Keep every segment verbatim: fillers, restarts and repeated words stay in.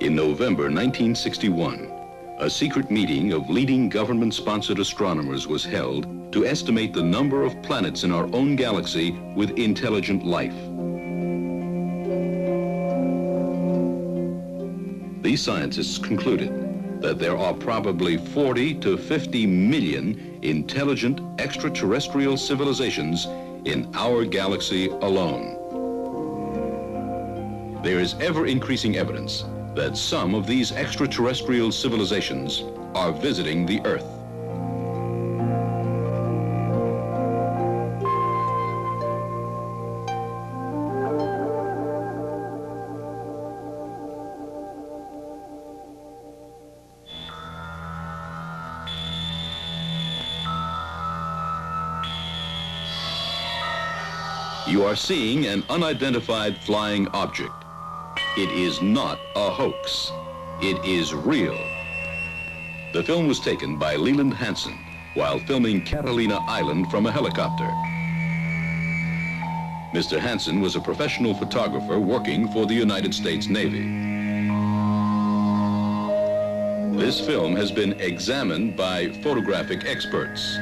in November nineteen sixty-one, a secret meeting of leading government-sponsored astronomers was held to estimate the number of planets in our own galaxy with intelligent life. These scientists concluded that there are probably forty to fifty million intelligent extraterrestrial civilizations in our galaxy alone. There is ever-increasing evidence that some of these extraterrestrial civilizations are visiting the Earth. You are seeing an unidentified flying object. It is not a hoax. It is real. The film was taken by Leland Hansen while filming Catalina Island from a helicopter. Mister Hansen was a professional photographer working for the United States Navy. This film has been examined by photographic experts.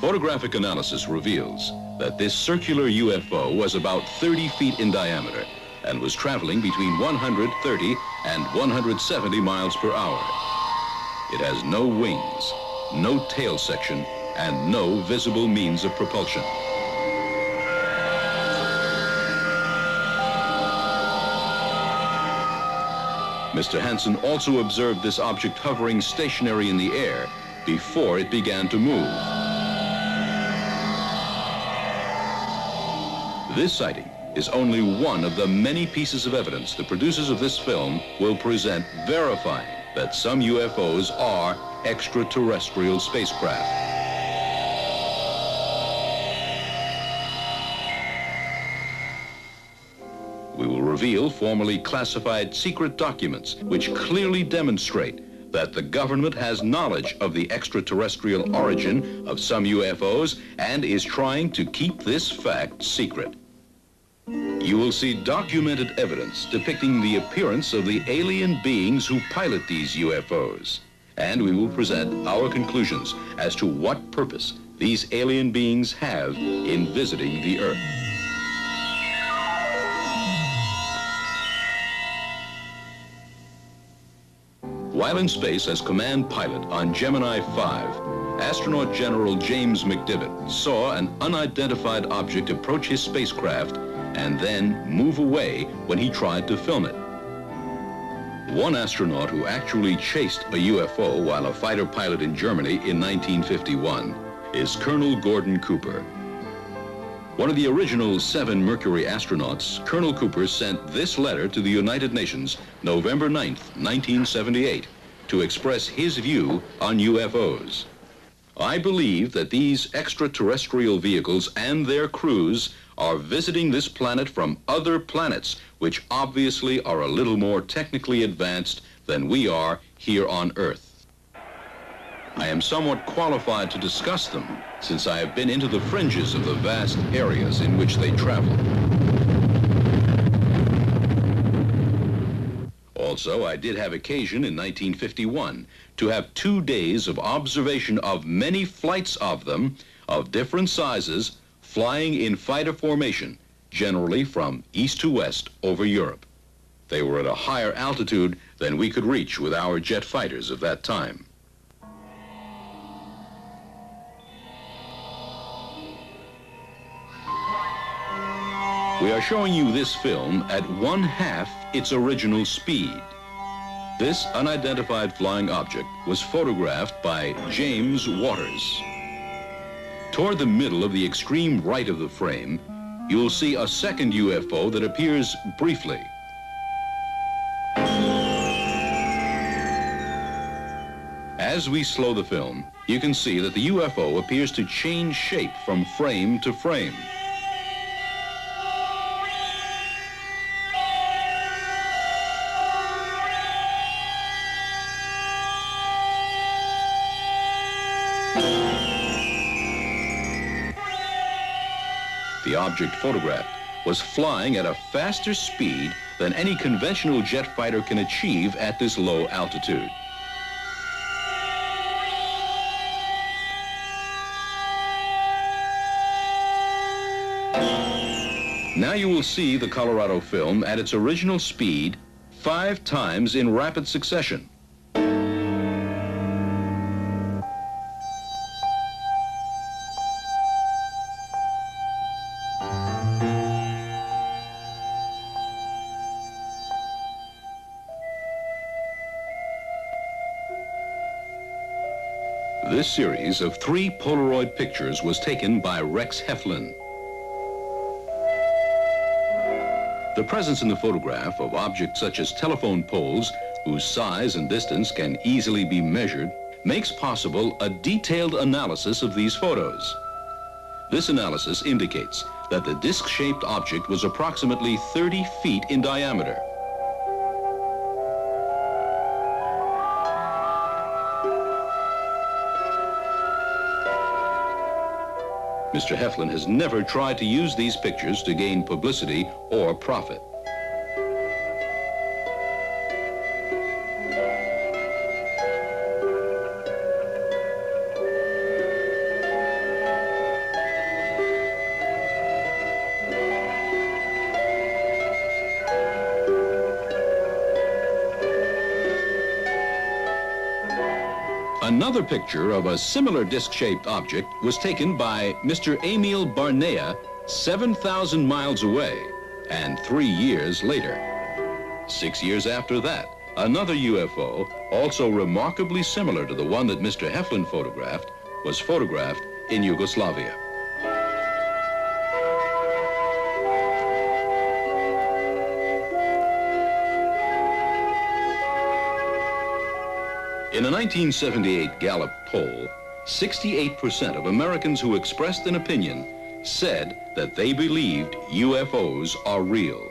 Photographic analysis reveals that this circular U F O was about thirty feet in diameter and was traveling between one hundred thirty and one hundred seventy miles per hour. It has no wings, no tail section, and no visible means of propulsion. Mister Hansen also observed this object hovering stationary in the air before it began to move. This sighting is only one of the many pieces of evidence the producers of this film will present verifying that some U F Os are extraterrestrial spacecraft. We will reveal formerly classified secret documents which clearly demonstrate that the government has knowledge of the extraterrestrial origin of some U F Os and is trying to keep this fact secret. You will see documented evidence depicting the appearance of the alien beings who pilot these U F Os. And we will present our conclusions as to what purpose these alien beings have in visiting the Earth. While in space as command pilot on Gemini five, Astronaut General James McDivitt saw an unidentified object approach his spacecraft and then move away when he tried to film it. One astronaut who actually chased a U F O while a fighter pilot in Germany in nineteen fifty-one is Colonel Gordon Cooper. One of the original seven Mercury astronauts, Colonel Cooper sent this letter to the United Nations November ninth, nineteen seventy-eight, to express his view on U F Os. I believe that these extraterrestrial vehicles and their crews are visiting this planet from other planets, which obviously are a little more technically advanced than we are here on Earth. I am somewhat qualified to discuss them, since I have been into the fringes of the vast areas in which they travel. Also, I did have occasion in nineteen fifty-one to have two days of observation of many flights of them, of different sizes, flying in fighter formation, generally from east to west over Europe. They were at a higher altitude than we could reach with our jet fighters of that time. We are showing you this film at one half its original speed. This unidentified flying object was photographed by James Waters. Toward the middle of the extreme right of the frame, you'll see a second U F O that appears briefly. As we slow the film, you can see that the U F O appears to change shape from frame to frame. The object photographed was flying at a faster speed than any conventional jet fighter can achieve at this low altitude. Now you will see the Colorado film at its original speed five times in rapid succession. This series of three Polaroid pictures was taken by Rex Heflin. The presence in the photograph of objects such as telephone poles, whose size and distance can easily be measured, makes possible a detailed analysis of these photos. This analysis indicates that the disc-shaped object was approximately thirty feet in diameter. Mister Heflin has never tried to use these pictures to gain publicity or profit. Another picture of a similar disc-shaped object was taken by Mister Emil Barnea seven thousand miles away, and three years later. Six years after that, another U F O, also remarkably similar to the one that Mister Heflin photographed, was photographed in Yugoslavia. In a nineteen seventy-eight Gallup poll, sixty-eight percent of Americans who expressed an opinion said that they believed U F Os are real.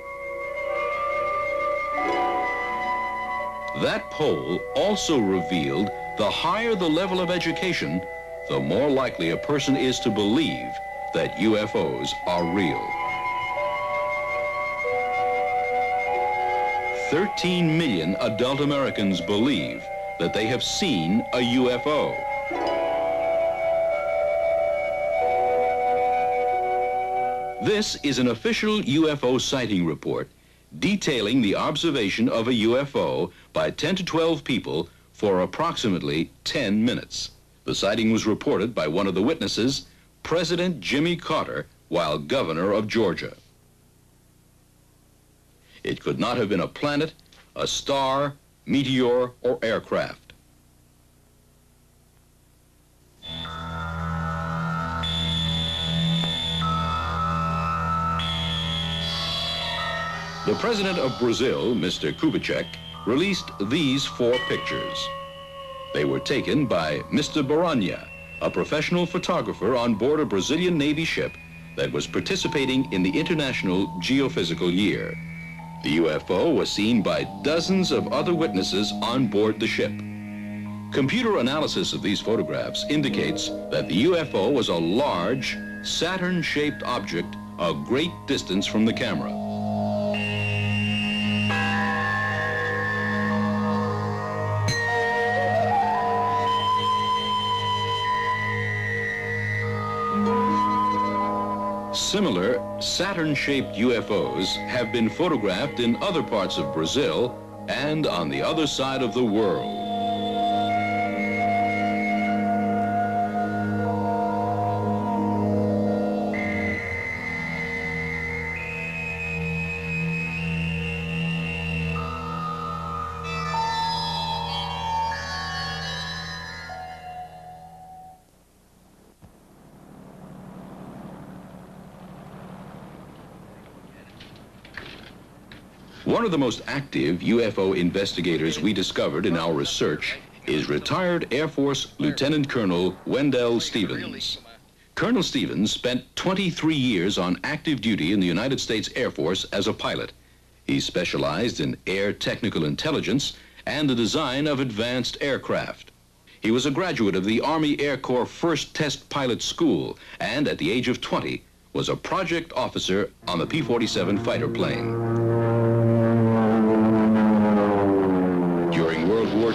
That poll also revealed the higher the level of education, the more likely a person is to believe that U F Os are real. thirteen million adult Americans believe that they have seen a U F O. This is an official U F O sighting report detailing the observation of a U F O by ten to twelve people for approximately ten minutes. The sighting was reported by one of the witnesses, President Jimmy Carter, while governor of Georgia. It could not have been a planet, a star, meteor, or aircraft. The president of Brazil, Mister Kubitschek, released these four pictures. They were taken by Mister Baranya, a professional photographer on board a Brazilian Navy ship that was participating in the International Geophysical Year. The U F O was seen by dozens of other witnesses on board the ship. Computer analysis of these photographs indicates that the U F O was a large, Saturn-shaped object a great distance from the camera. Similar Saturn-shaped U F Os have been photographed in other parts of Brazil and on the other side of the world. One of the most active U F O investigators we discovered in our research is retired Air Force Lieutenant Colonel Wendell Stevens. Colonel Stevens spent twenty-three years on active duty in the United States Air Force as a pilot. He specialized in air technical intelligence and the design of advanced aircraft. He was a graduate of the Army Air Corps First Test Pilot School and at the age of twenty was a project officer on the P forty-seven fighter plane.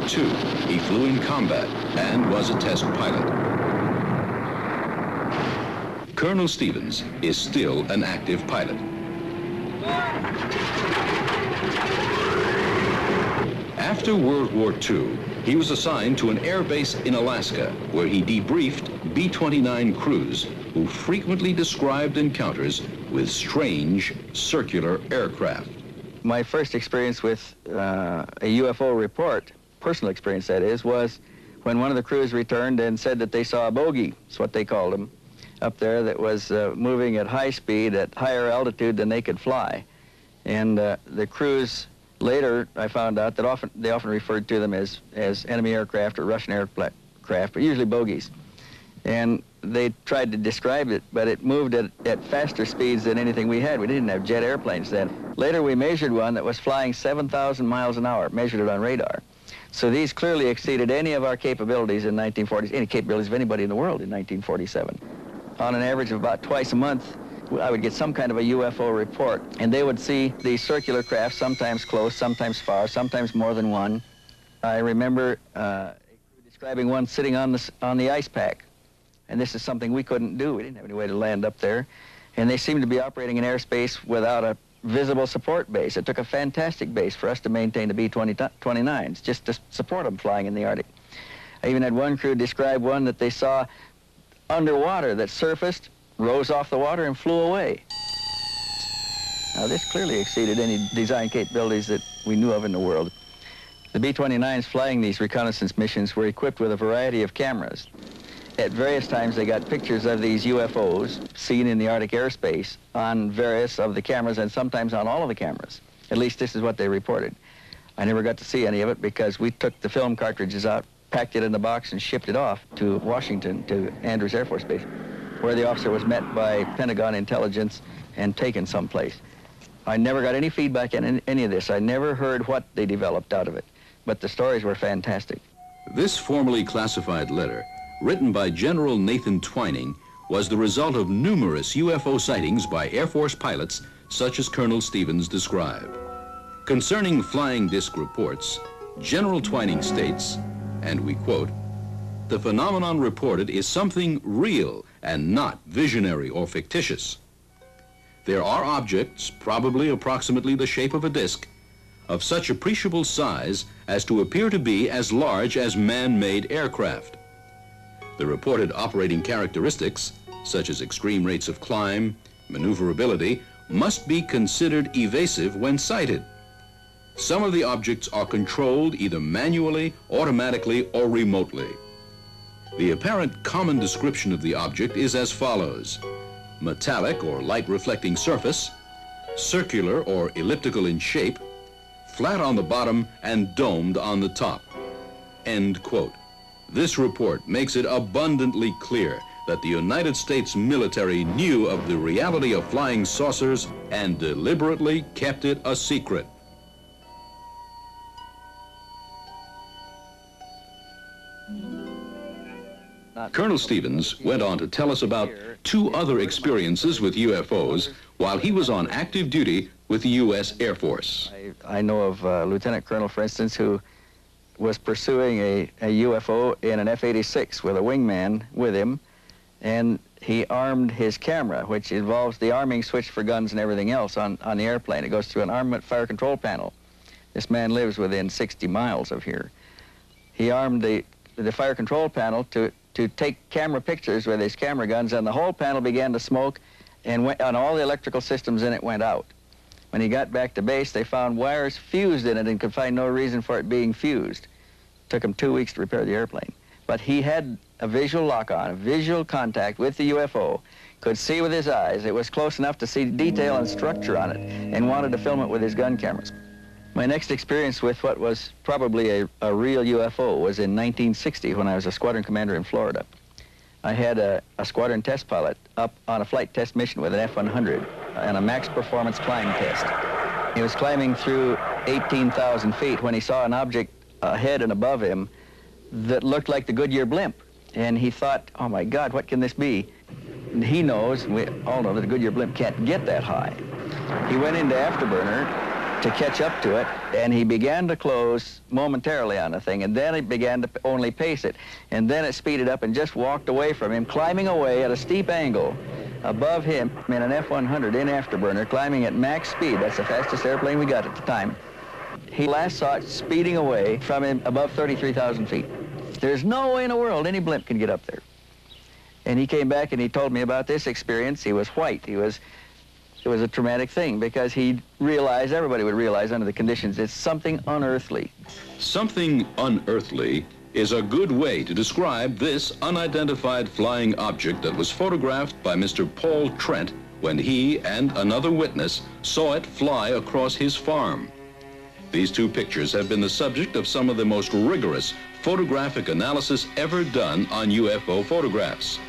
two, he flew in combat and was a test pilot. Colonel Stevens is still an active pilot. After World War Two, he was assigned to an air base in Alaska, where he debriefed B twenty-nine crews who frequently described encounters with strange circular aircraft. My first experience with uh, a U F O report, personal experience that is, was when one of the crews returned and said that they saw a bogey, that's what they called them, up there that was uh, moving at high speed at higher altitude than they could fly. And uh, the crews later, I found out that often they often referred to them as, as enemy aircraft or Russian aircraft, but usually bogeys. And they tried to describe it, but it moved at, at faster speeds than anything we had. We didn't have jet airplanes then. Later we measured one that was flying seven thousand miles an hour, measured it on radar. So these clearly exceeded any of our capabilities in nineteen forty, any capabilities of anybody in the world in nineteen forty-seven. On an average of about twice a month, I would get some kind of a U F O report, and they would see these circular craft, sometimes close, sometimes far, sometimes more than one. I remember uh, describing one sitting on the, on the ice pack. And this is something we couldn't do. We didn't have any way to land up there. And they seemed to be operating in airspace without a visible support base. It took a fantastic base for us to maintain the B twenty-nines, just to support them flying in the Arctic. I even had one crew describe one that they saw underwater that surfaced, rose off the water, and flew away. Now, this clearly exceeded any design capabilities that we knew of in the world. The B twenty-nines flying these reconnaissance missions were equipped with a variety of cameras. At various times, they got pictures of these U F Os seen in the Arctic airspace on various of the cameras and sometimes on all of the cameras. At least this is what they reported. I never got to see any of it because we took the film cartridges out, packed it in the box, and shipped it off to Washington, to Andrews Air Force Base, where the officer was met by Pentagon intelligence and taken someplace. I never got any feedback on any of this. I never heard what they developed out of it, but the stories were fantastic. This formally classified letter, written by General Nathan Twining, was the result of numerous U F O sightings by Air Force pilots, such as Colonel Stevens described. Concerning flying disc reports, General Twining states, and we quote, "The phenomenon reported is something real and not visionary or fictitious. There are objects, probably approximately the shape of a disc, of such appreciable size as to appear to be as large as man-made aircraft. The reported operating characteristics, such as extreme rates of climb, maneuverability, must be considered evasive when sighted. Some of the objects are controlled either manually, automatically, or remotely. The apparent common description of the object is as follows: metallic or light reflecting surface, circular or elliptical in shape, flat on the bottom and domed on the top." End quote. This report makes it abundantly clear that the United States military knew of the reality of flying saucers and deliberately kept it a secret. Colonel Stevens went on to tell us about two other experiences with U F Os while he was on active duty with the U S Air Force. I, I know of uh, Lieutenant Colonel, for instance, who was pursuing a, a U F O in an F eighty-six with a wingman with him, and he armed his camera, which involves the arming switch for guns and everything else on, on the airplane. It goes through an armament fire control panel. This man lives within sixty miles of here. He armed the, the fire control panel to, to take camera pictures with his camera guns, and the whole panel began to smoke, and, went, and all the electrical systems in it went out. When he got back to base, they found wires fused in it and could find no reason for it being fused. It took him two weeks to repair the airplane. But he had a visual lock-on, a visual contact with the U F O, could see with his eyes. It was close enough to see detail and structure on it, and wanted to film it with his gun cameras. My next experience with what was probably a, a real U F O was in nineteen sixty, when I was a squadron commander in Florida. I had a, a squadron test pilot up on a flight test mission with an F one hundred and a max performance climb test. He was climbing through eighteen thousand feet when he saw an object ahead and above him that looked like the Goodyear blimp. And he thought, oh my God, what can this be? And he knows, we all know that a Goodyear blimp can't get that high. He went into afterburner to catch up to it, And he began to close momentarily on the thing, and then it began to only pace it. And then it speeded up and just walked away from him, climbing away at a steep angle above him in an F one hundred in afterburner, climbing at max speed. That's the fastest airplane we got at the time. He last saw it speeding away from him above thirty-three thousand feet. There's no way in the world any blimp can get up there. And he came back and he told me about this experience. He was white. He was... It was a traumatic thing because he realized, everybody would realize under the conditions, it's something unearthly. Something unearthly is a good way to describe this unidentified flying object that was photographed by Mister Paul Trent when he and another witness saw it fly across his farm. These two pictures have been the subject of some of the most rigorous photographic analysis ever done on U F O photographs.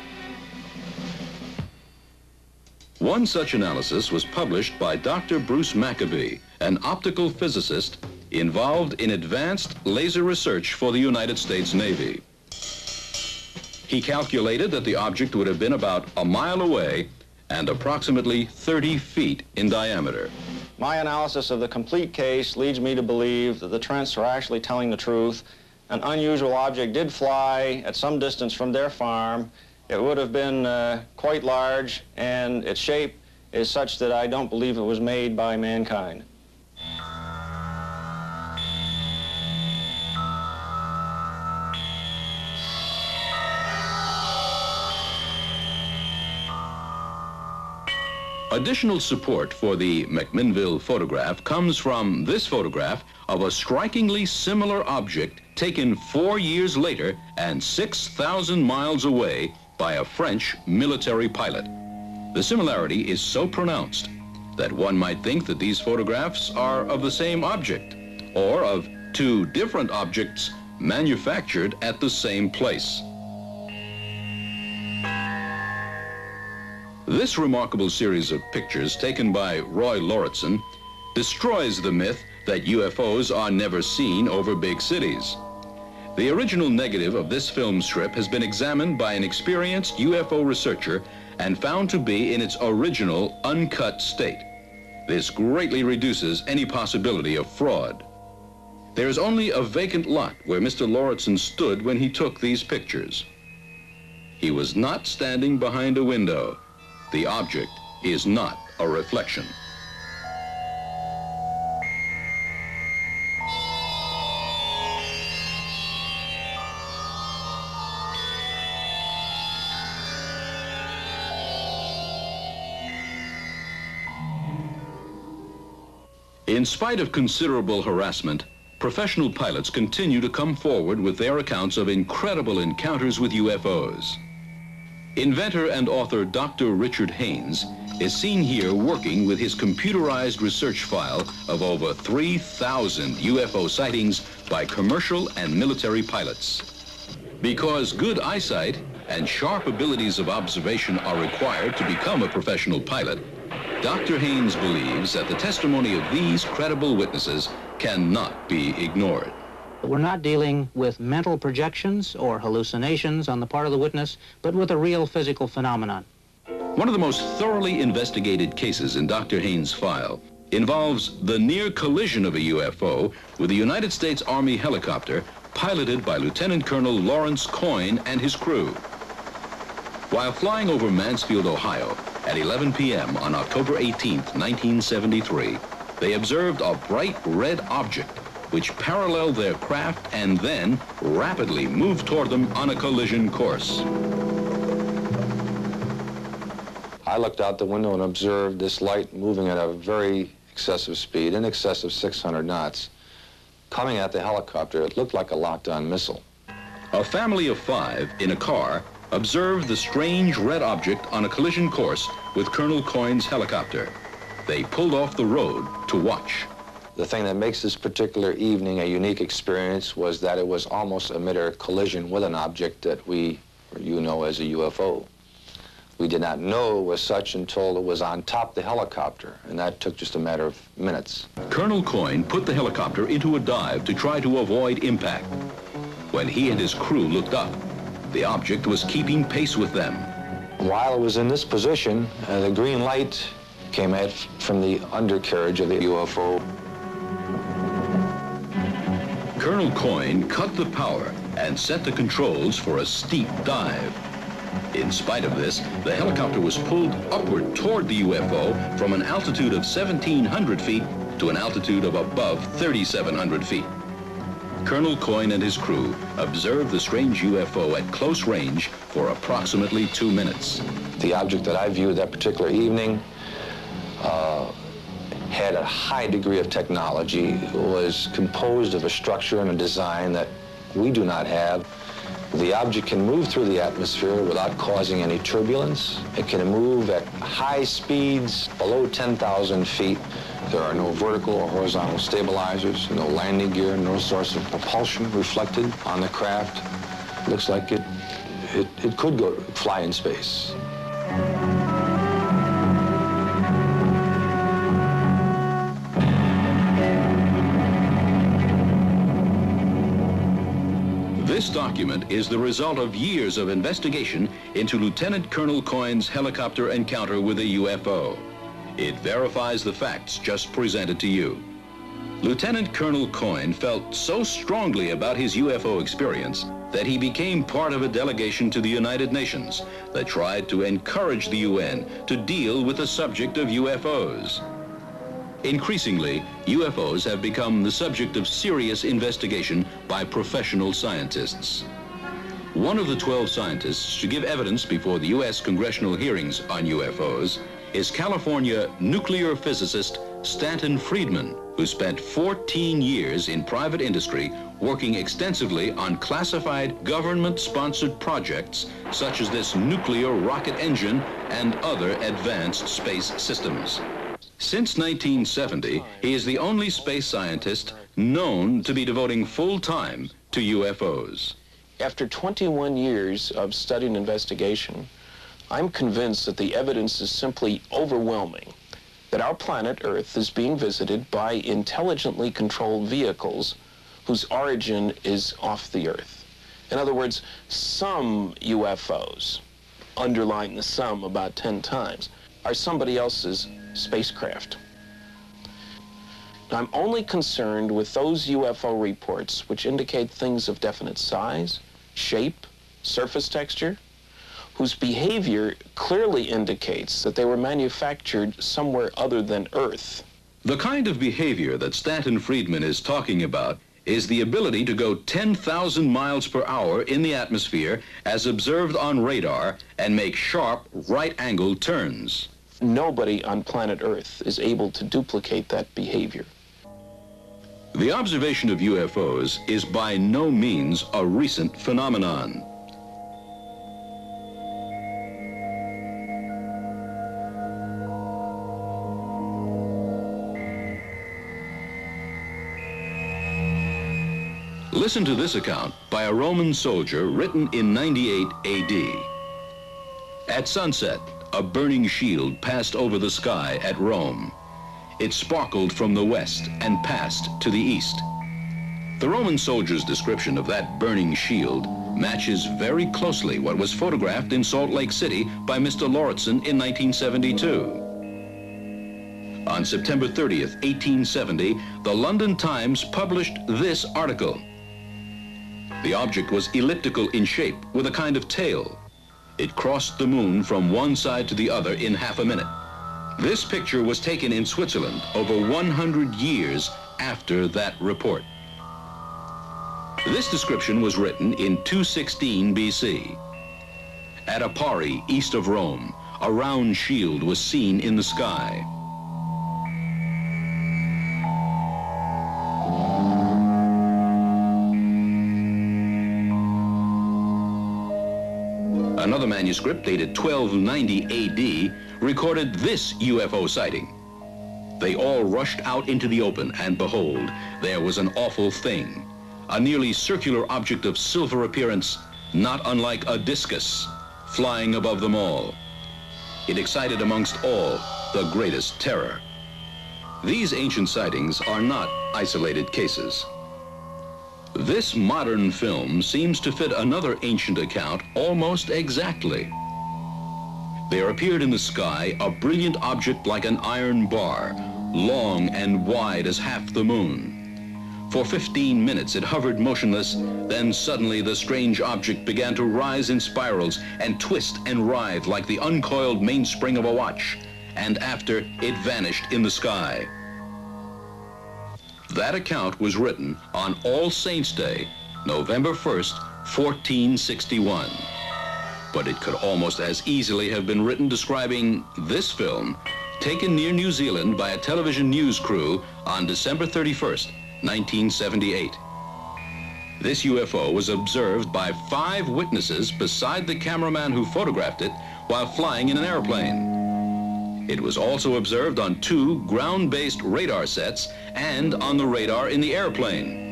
One such analysis was published by Doctor Bruce Maccabee, an optical physicist involved in advanced laser research for the United States Navy. He calculated that the object would have been about a mile away and approximately thirty feet in diameter. My analysis of the complete case leads me to believe that the Trents are actually telling the truth. An unusual object did fly at some distance from their farm. It would have been uh, quite large, and its shape is such that I don't believe it was made by mankind. Additional support for the McMinnville photograph comes from this photograph of a strikingly similar object taken four years later and six thousand miles away by a French military pilot. The similarity is so pronounced that one might think that these photographs are of the same object or of two different objects manufactured at the same place. This remarkable series of pictures taken by Roy Lauritsen destroys the myth that U F Os are never seen over big cities. The original negative of this film strip has been examined by an experienced U F O researcher and found to be in its original uncut state. This greatly reduces any possibility of fraud. There is only a vacant lot where Mister Lauritsen stood when he took these pictures. He was not standing behind a window. The object is not a reflection. In spite of considerable harassment, professional pilots continue to come forward with their accounts of incredible encounters with U F Os. Inventor and author Doctor Richard Haines is seen here working with his computerized research file of over three thousand U F O sightings by commercial and military pilots. Because good eyesight and sharp abilities of observation are required to become a professional pilot, Doctor Haines believes that the testimony of these credible witnesses cannot be ignored. We're not dealing with mental projections or hallucinations on the part of the witness, but with a real physical phenomenon. One of the most thoroughly investigated cases in Doctor Haines' file involves the near collision of a U F O with a United States Army helicopter piloted by Lieutenant Colonel Lawrence Coyne and his crew. While flying over Mansfield, Ohio, at eleven p m on October eighteenth, nineteen seventy-three, they observed a bright red object which paralleled their craft and then rapidly moved toward them on a collision course. I looked out the window and observed this light moving at a very excessive speed, in excess of six hundred knots, coming at the helicopter. It looked like a locked-on missile. A family of five in a car observed the strange red object on a collision course with Colonel Coyne's helicopter. They pulled off the road to watch. The thing that makes this particular evening a unique experience was that it was almost a mid-air collision with an object that we, or you know, as a U F O. We did not know it was such until it was on top of the helicopter, and that took just a matter of minutes. Colonel Coyne put the helicopter into a dive to try to avoid impact. When he and his crew looked up, the object was keeping pace with them. While it was in this position, uh, the green light came at from the undercarriage of the U F O. Colonel Coyne cut the power and set the controls for a steep dive. In spite of this, the helicopter was pulled upward toward the U F O from an altitude of seventeen hundred feet to an altitude of above thirty-seven hundred feet. Colonel Coyne and his crew observed the strange U F O at close range for approximately two minutes. The object that I viewed that particular evening uh, had a high degree of technology, was composed of a structure and a design that we do not have. The object can move through the atmosphere without causing any turbulence. It can move at high speeds below ten thousand feet. There are no vertical or horizontal stabilizers, no landing gear, no source of propulsion reflected on the craft. Looks like it, it, it could go fly in space. This document is the result of years of investigation into Lieutenant Colonel Coyne's helicopter encounter with a U F O. It verifies the facts just presented to you. Lieutenant Colonel Coyne felt so strongly about his U F O experience that he became part of a delegation to the United Nations that tried to encourage the U N to deal with the subject of U F Os. Increasingly, U F Os have become the subject of serious investigation by professional scientists. One of the twelve scientists to give evidence before the U S congressional hearings on U F Os is California nuclear physicist Stanton Friedman, who spent fourteen years in private industry working extensively on classified government-sponsored projects such as this nuclear rocket engine and other advanced space systems. Since nineteen seventy, he is the only space scientist known to be devoting full time to U F Os. After twenty-one years of study and investigation, I'm convinced that the evidence is simply overwhelming, that our planet Earth is being visited by intelligently controlled vehicles whose origin is off the Earth. In other words, some U F Os, underlying the sum about ten times, are somebody else's spacecraft. Now, I'm only concerned with those U F O reports which indicate things of definite size, shape, surface texture, whose behavior clearly indicates that they were manufactured somewhere other than Earth. The kind of behavior that Stanton Friedman is talking about is the ability to go ten thousand miles per hour in the atmosphere as observed on radar and make sharp right-angled turns. Nobody on planet Earth is able to duplicate that behavior. The observation of U F Os is by no means a recent phenomenon. Listen to this account by a Roman soldier written in ninety-eight A D. At sunset, a burning shield passed over the sky at Rome. It sparkled from the west and passed to the east. The Roman soldier's description of that burning shield matches very closely what was photographed in Salt Lake City by Mister Lauritsen in nineteen seventy-two. On September thirtieth, eighteen seventy, the London Times published this article. The object was elliptical in shape with a kind of tail. It crossed the moon from one side to the other in half a minute. This picture was taken in Switzerland over one hundred years after that report. This description was written in two sixteen B C. At Apari, east of Rome, a round shield was seen in the sky. Another manuscript dated twelve ninety A D recorded this U F O sighting. They all rushed out into the open, and behold, there was an awful thing, a nearly circular object of silver appearance, not unlike a discus, flying above them all. It excited amongst all the greatest terror. These ancient sightings are not isolated cases. This modern film seems to fit another ancient account almost exactly. There appeared in the sky a brilliant object like an iron bar, long and wide as half the moon. For fifteen minutes it hovered motionless, then suddenly the strange object began to rise in spirals and twist and writhe like the uncoiled mainspring of a watch, and after it vanished in the sky. That account was written on All Saints' Day, November first, fourteen sixty-one. But it could almost as easily have been written describing this film, taken near New Zealand by a television news crew on December thirty-first, nineteen seventy-eight. This U F O was observed by five witnesses beside the cameraman who photographed it while flying in an airplane. It was also observed on two ground-based radar sets and on the radar in the airplane.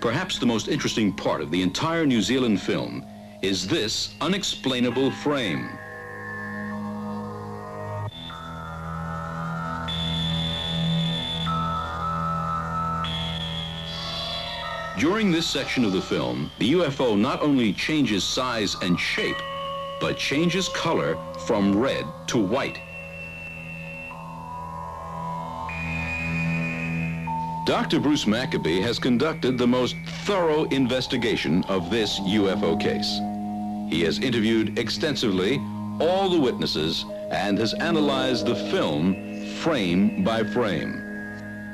Perhaps the most interesting part of the entire New Zealand film is this unexplainable frame. During this section of the film, the U F O not only changes size and shape, but changes color from red to white. Doctor Bruce Maccabee has conducted the most thorough investigation of this U F O case. He has interviewed extensively all the witnesses and has analyzed the film frame by frame.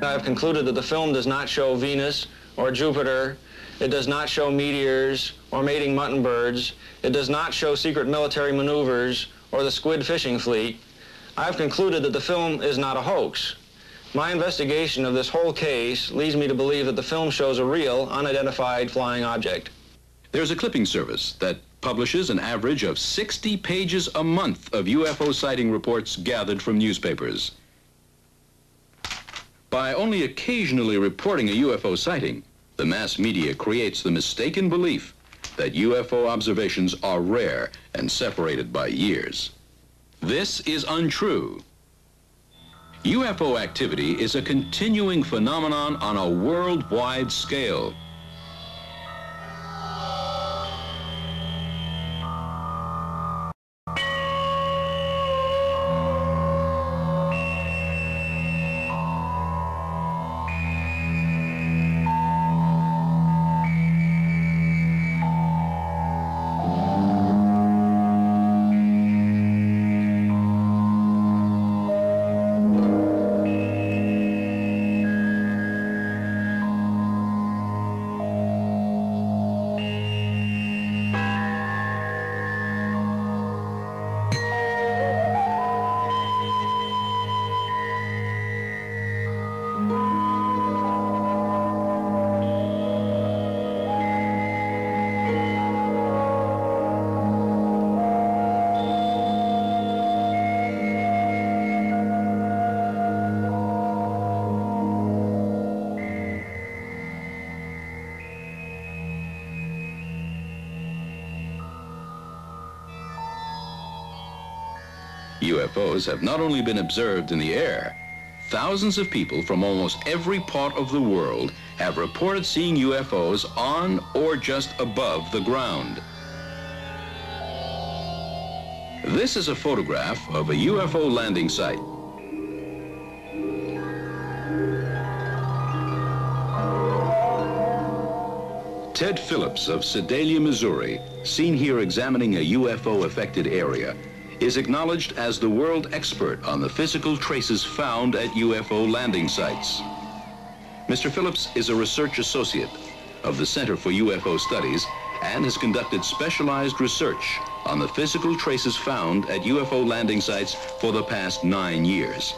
I've concluded that the film does not show Venus or Jupiter, it does not show meteors or mating mutton birds, it does not show secret military maneuvers or the squid fishing fleet. I've concluded that the film is not a hoax. My investigation of this whole case leads me to believe that the film shows a real, unidentified flying object. There's a clipping service that publishes an average of sixty pages a month of U F O sighting reports gathered from newspapers. By only occasionally reporting a U F O sighting, the mass media creates the mistaken belief that U F O observations are rare and separated by years. This is untrue. U F O activity is a continuing phenomenon on a worldwide scale. U F Os have not only been observed in the air, thousands of people from almost every part of the world have reported seeing U F Os on or just above the ground. This is a photograph of a U F O landing site. Ted Phillips of Sedalia, Missouri, seen here examining a U F O-affected area, is acknowledged as the world expert on the physical traces found at U F O landing sites. Mister Phillips is a research associate of the Center for U F O Studies and has conducted specialized research on the physical traces found at U F O landing sites for the past nine years.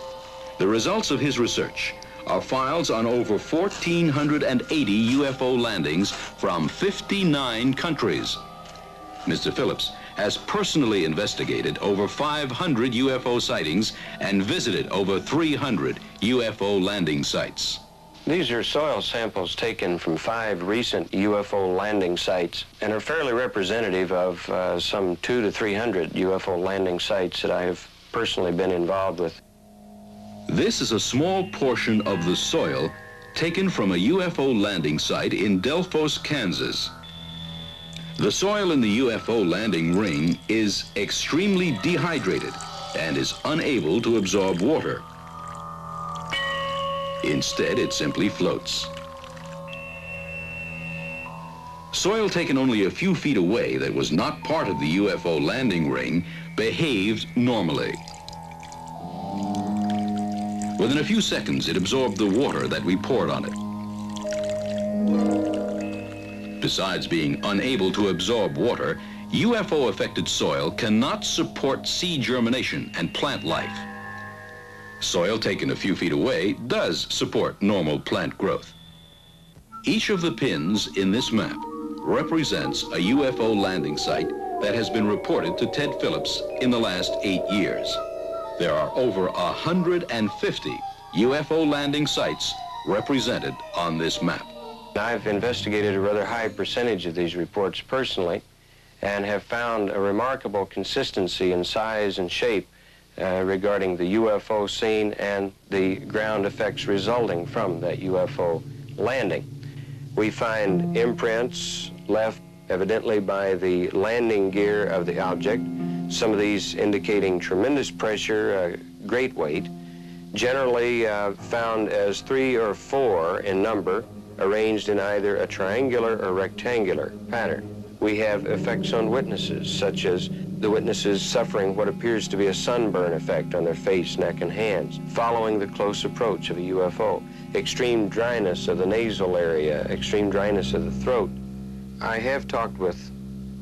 The results of his research are files on over one thousand four hundred eighty U F O landings from fifty-nine countries. Mister Phillips has personally investigated over five hundred U F O sightings and visited over three hundred U F O landing sites. These are soil samples taken from five recent U F O landing sites and are fairly representative of uh, some two to three hundred U F O landing sites that I have personally been involved with. This is a small portion of the soil taken from a U F O landing site in Delphos, Kansas. The soil in the U F O landing ring is extremely dehydrated and is unable to absorb water. Instead, it simply floats. Soil taken only a few feet away that was not part of the U F O landing ring behaved normally. Within a few seconds, it absorbed the water that we poured on it. Besides being unable to absorb water, U F O-affected soil cannot support seed germination and plant life. Soil taken a few feet away does support normal plant growth. Each of the pins in this map represents a U F O landing site that has been reported to Ted Phillips in the last eight years. There are over one hundred fifty U F O landing sites represented on this map. I've investigated a rather high percentage of these reports personally and have found a remarkable consistency in size and shape uh, regarding the U F O scene and the ground effects resulting from that U F O landing. We find imprints left evidently by the landing gear of the object, some of these indicating tremendous pressure, uh, great weight, generally uh, found as three or four in number, arranged in either a triangular or rectangular pattern. We have effects on witnesses, such as the witnesses suffering what appears to be a sunburn effect on their face, neck, and hands, following the close approach of a U F O, extreme dryness of the nasal area, extreme dryness of the throat. I have talked with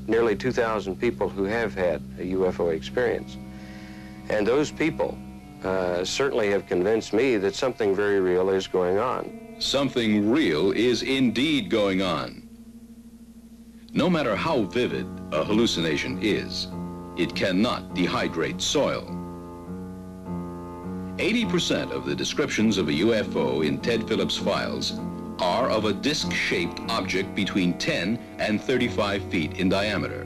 nearly two thousand people who have had a U F O experience. And those people uh, certainly have convinced me that something very real is going on. Something real is indeed going on. No matter how vivid a hallucination is, it cannot dehydrate soil. eighty percent of the descriptions of a U F O in Ted Phillips' files are of a disc-shaped object between ten and thirty-five feet in diameter.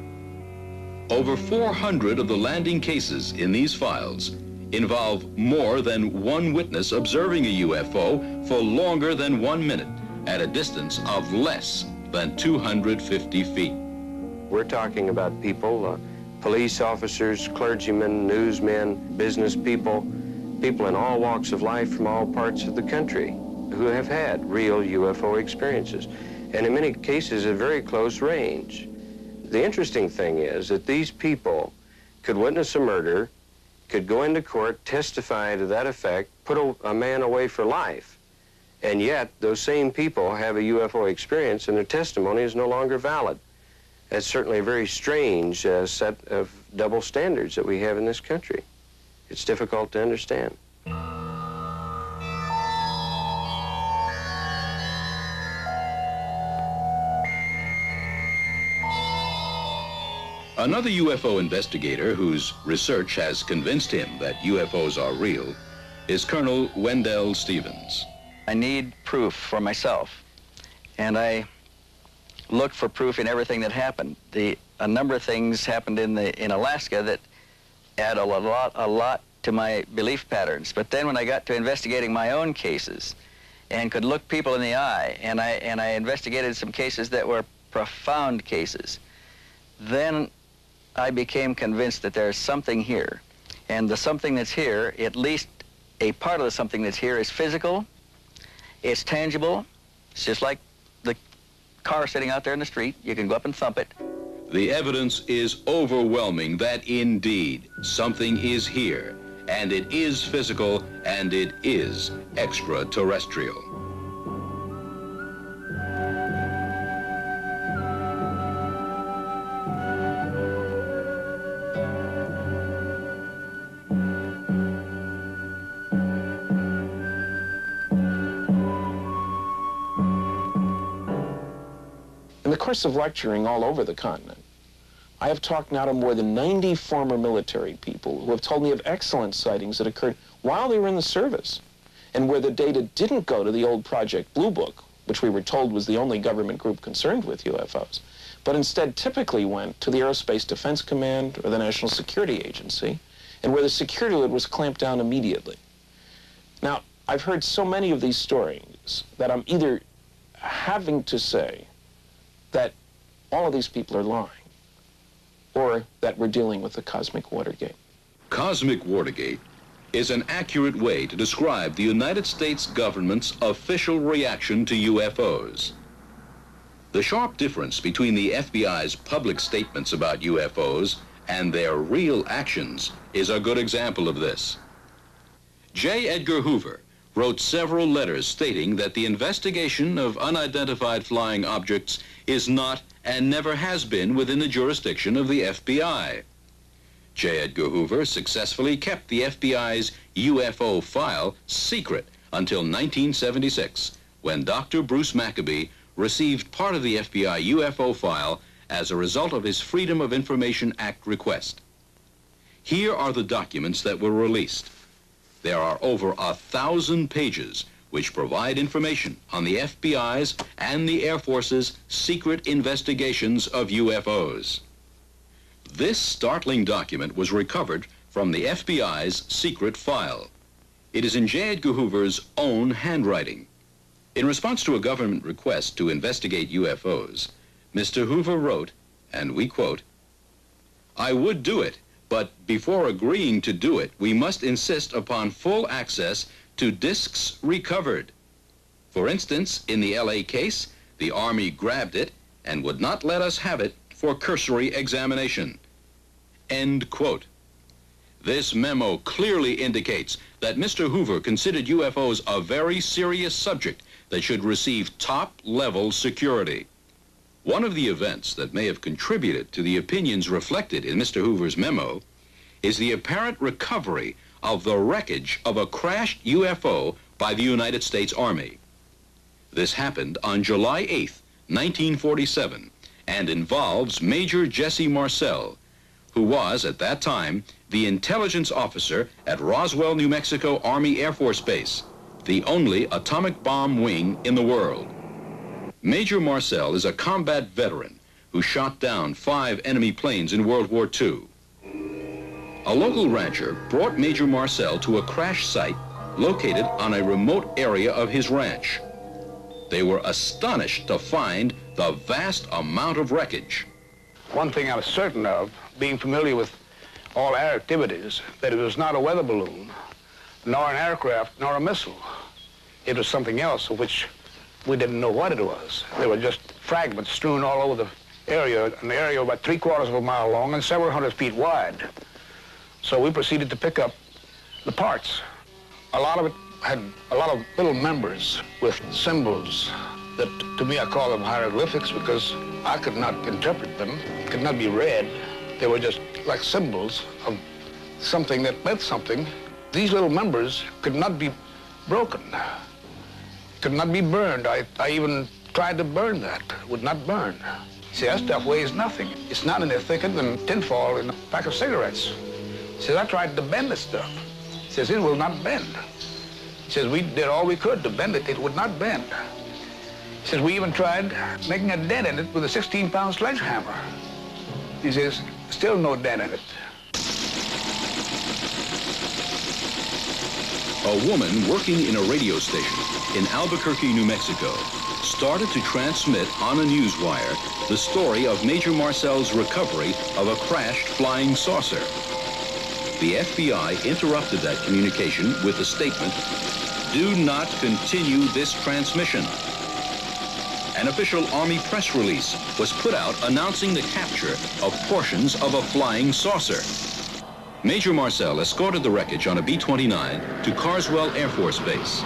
Over four hundred of the landing cases in these files involve more than one witness observing a U F O for longer than one minute at a distance of less than two hundred fifty feet. We're talking about people, uh, police officers, clergymen, newsmen, business people, people in all walks of life from all parts of the country, who have had real U F O experiences, and in many cases at very close range. The interesting thing is that these people could witness a murder, could go into court, testify to that effect, put a, a man away for life, and yet those same people have a U F O experience and their testimony is no longer valid. That's certainly a very strange uh, set of double standards that we have in this country. It's difficult to understand. Another U F O investigator whose research has convinced him that U F Os are real is Colonel Wendell Stevens. I need proof for myself, and I looked for proof in everything that happened. The, a number of things happened in, the, in Alaska that add a lot, a lot to my belief patterns. But then when I got to investigating my own cases and could look people in the eye, and I, and I investigated some cases that were profound cases, then I became convinced that there's something here. And the something that's here, at least a part of the something that's here, is physical, it's tangible. It's just like the car sitting out there in the street. You can go up and thump it. The evidence is overwhelming that indeed something is here, and it is physical, and it is extraterrestrial. In the course of lecturing all over the continent, I have talked now to more than ninety former military people who have told me of excellent sightings that occurred while they were in the service, and where the data didn't go to the old Project Blue Book, which we were told was the only government group concerned with U F Os, but instead typically went to the Aerospace Defense Command or the National Security Agency, and where the security lid was clamped down immediately. Now, I've heard so many of these stories that I'm either having to say that all of these people are lying, or that we're dealing with the Cosmic Watergate. Cosmic Watergate is an accurate way to describe the United States government's official reaction to U F Os. The sharp difference between the F B I's public statements about U F Os and their real actions is a good example of this. J. Edgar Hoover wrote several letters stating that the investigation of unidentified flying objects is not and never has been within the jurisdiction of the F B I. J. Edgar Hoover successfully kept the F B I's U F O file secret until nineteen seventy-six, when Doctor Bruce Maccabee received part of the F B I U F O file as a result of his Freedom of Information Act request. Here are the documents that were released. There are over a thousand pages which provide information on the F B I's and the Air Force's secret investigations of U F Os. This startling document was recovered from the F B I's secret file. It is in J. Edgar Hoover's own handwriting. In response to a government request to investigate U F Os, Mister Hoover wrote, and we quote, "I would do it, but before agreeing to do it, we must insist upon full access to discs recovered. For instance, in the L A case, the Army grabbed it and would not let us have it for cursory examination." End quote. This memo clearly indicates that Mister Hoover considered U F Os a very serious subject that should receive top-level security. One of the events that may have contributed to the opinions reflected in Mister Hoover's memo is the apparent recovery of the wreckage of a crashed U F O by the United States Army. This happened on July eighth, nineteen forty-seven, and involves Major Jesse Marcel, who was, at that time, the intelligence officer at Roswell, New Mexico Army Air Force Base, the only atomic bomb wing in the world. Major Marcel is a combat veteran who shot down five enemy planes in World War Two. A local rancher brought Major Marcel to a crash site located on a remote area of his ranch. They were astonished to find the vast amount of wreckage. One thing I was certain of, being familiar with all air activities, that it was not a weather balloon, nor an aircraft, nor a missile. It was something else of which we didn't know what it was. There were just fragments strewn all over the area, an area about three quarters of a mile long and several hundred feet wide. So we proceeded to pick up the parts. A lot of it had a lot of little members with symbols that, to me, I call them hieroglyphics because I could not interpret them, could not be read. They were just like symbols of something that meant something. These little members could not be broken. Could not be burned. I, I even tried to burn that. It would not burn. See, that stuff weighs nothing. It's not any thicker than tinfoil in a pack of cigarettes. He says, I tried to bend this stuff. He says, it will not bend. He says, we did all we could to bend it. It would not bend. He says, we even tried making a dent in it with a sixteen pound sledgehammer. He says, still no dent in it. A woman working in a radio station in Albuquerque, New Mexico, started to transmit on a news wire the story of Major Marcel's recovery of a crashed flying saucer. The F B I interrupted that communication with the statement, "Do not continue this transmission." An official Army press release was put out announcing the capture of portions of a flying saucer. Major Marcel escorted the wreckage on a B twenty-nine to Carswell Air Force Base.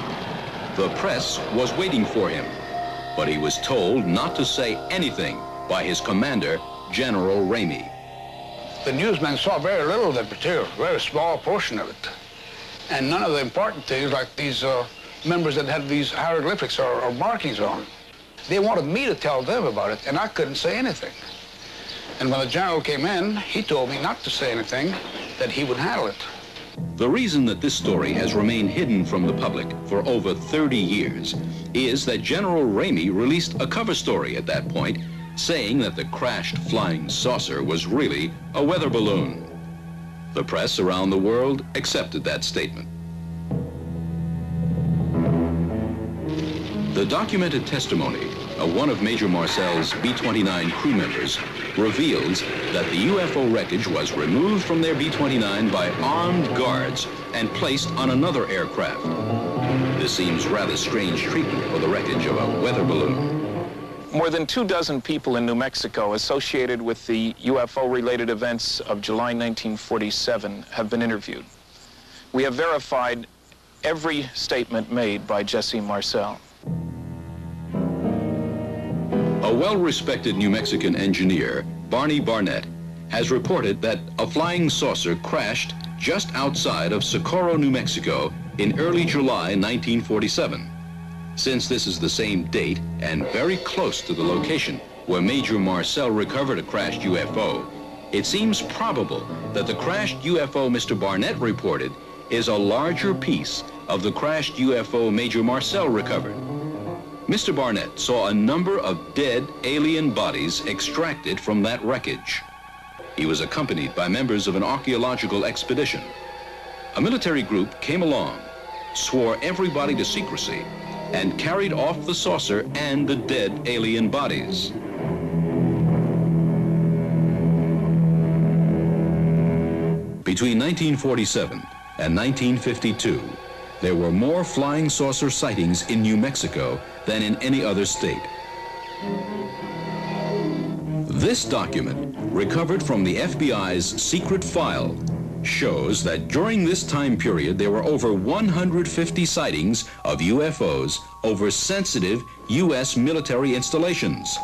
The press was waiting for him, but he was told not to say anything by his commander, General Ramey. The newsmen saw very little of that material, very small portion of it. And none of the important things like these uh, members that had these hieroglyphics or, or markings on. They wanted me to tell them about it, and I couldn't say anything. And when the general came in, he told me not to say anything, that he would handle it. The reason that this story has remained hidden from the public for over thirty years is that General Ramey released a cover story at that point, saying that the crashed flying saucer was really a weather balloon. The press around the world accepted that statement. The documented testimony of one of Major Marcel's B twenty-nine crew members reveals that the U F O wreckage was removed from their B twenty-nine by armed guards and placed on another aircraft. This seems rather strange treatment for the wreckage of a weather balloon. More than two dozen people in New Mexico associated with the U F O-related events of July nineteen forty-seven have been interviewed. We have verified every statement made by Jesse Marcel. A well-respected New Mexican engineer, Barney Barnett, has reported that a flying saucer crashed just outside of Socorro, New Mexico in early July nineteen forty-seven. Since this is the same date and very close to the location where Major Marcel recovered a crashed U F O, it seems probable that the crashed U F O Mister Barnett reported is a larger piece of the crashed U F O Major Marcel recovered. Mister Barnett saw a number of dead alien bodies extracted from that wreckage. He was accompanied by members of an archaeological expedition. A military group came along, swore everybody to secrecy, and carried off the saucer and the dead alien bodies. Between nineteen forty-seven and nineteen fifty-two, there were more flying saucer sightings in New Mexico than in any other state. This document, recovered from the F B I's secret file, shows that during this time period there were over one hundred fifty sightings of U F Os over sensitive U S military installations.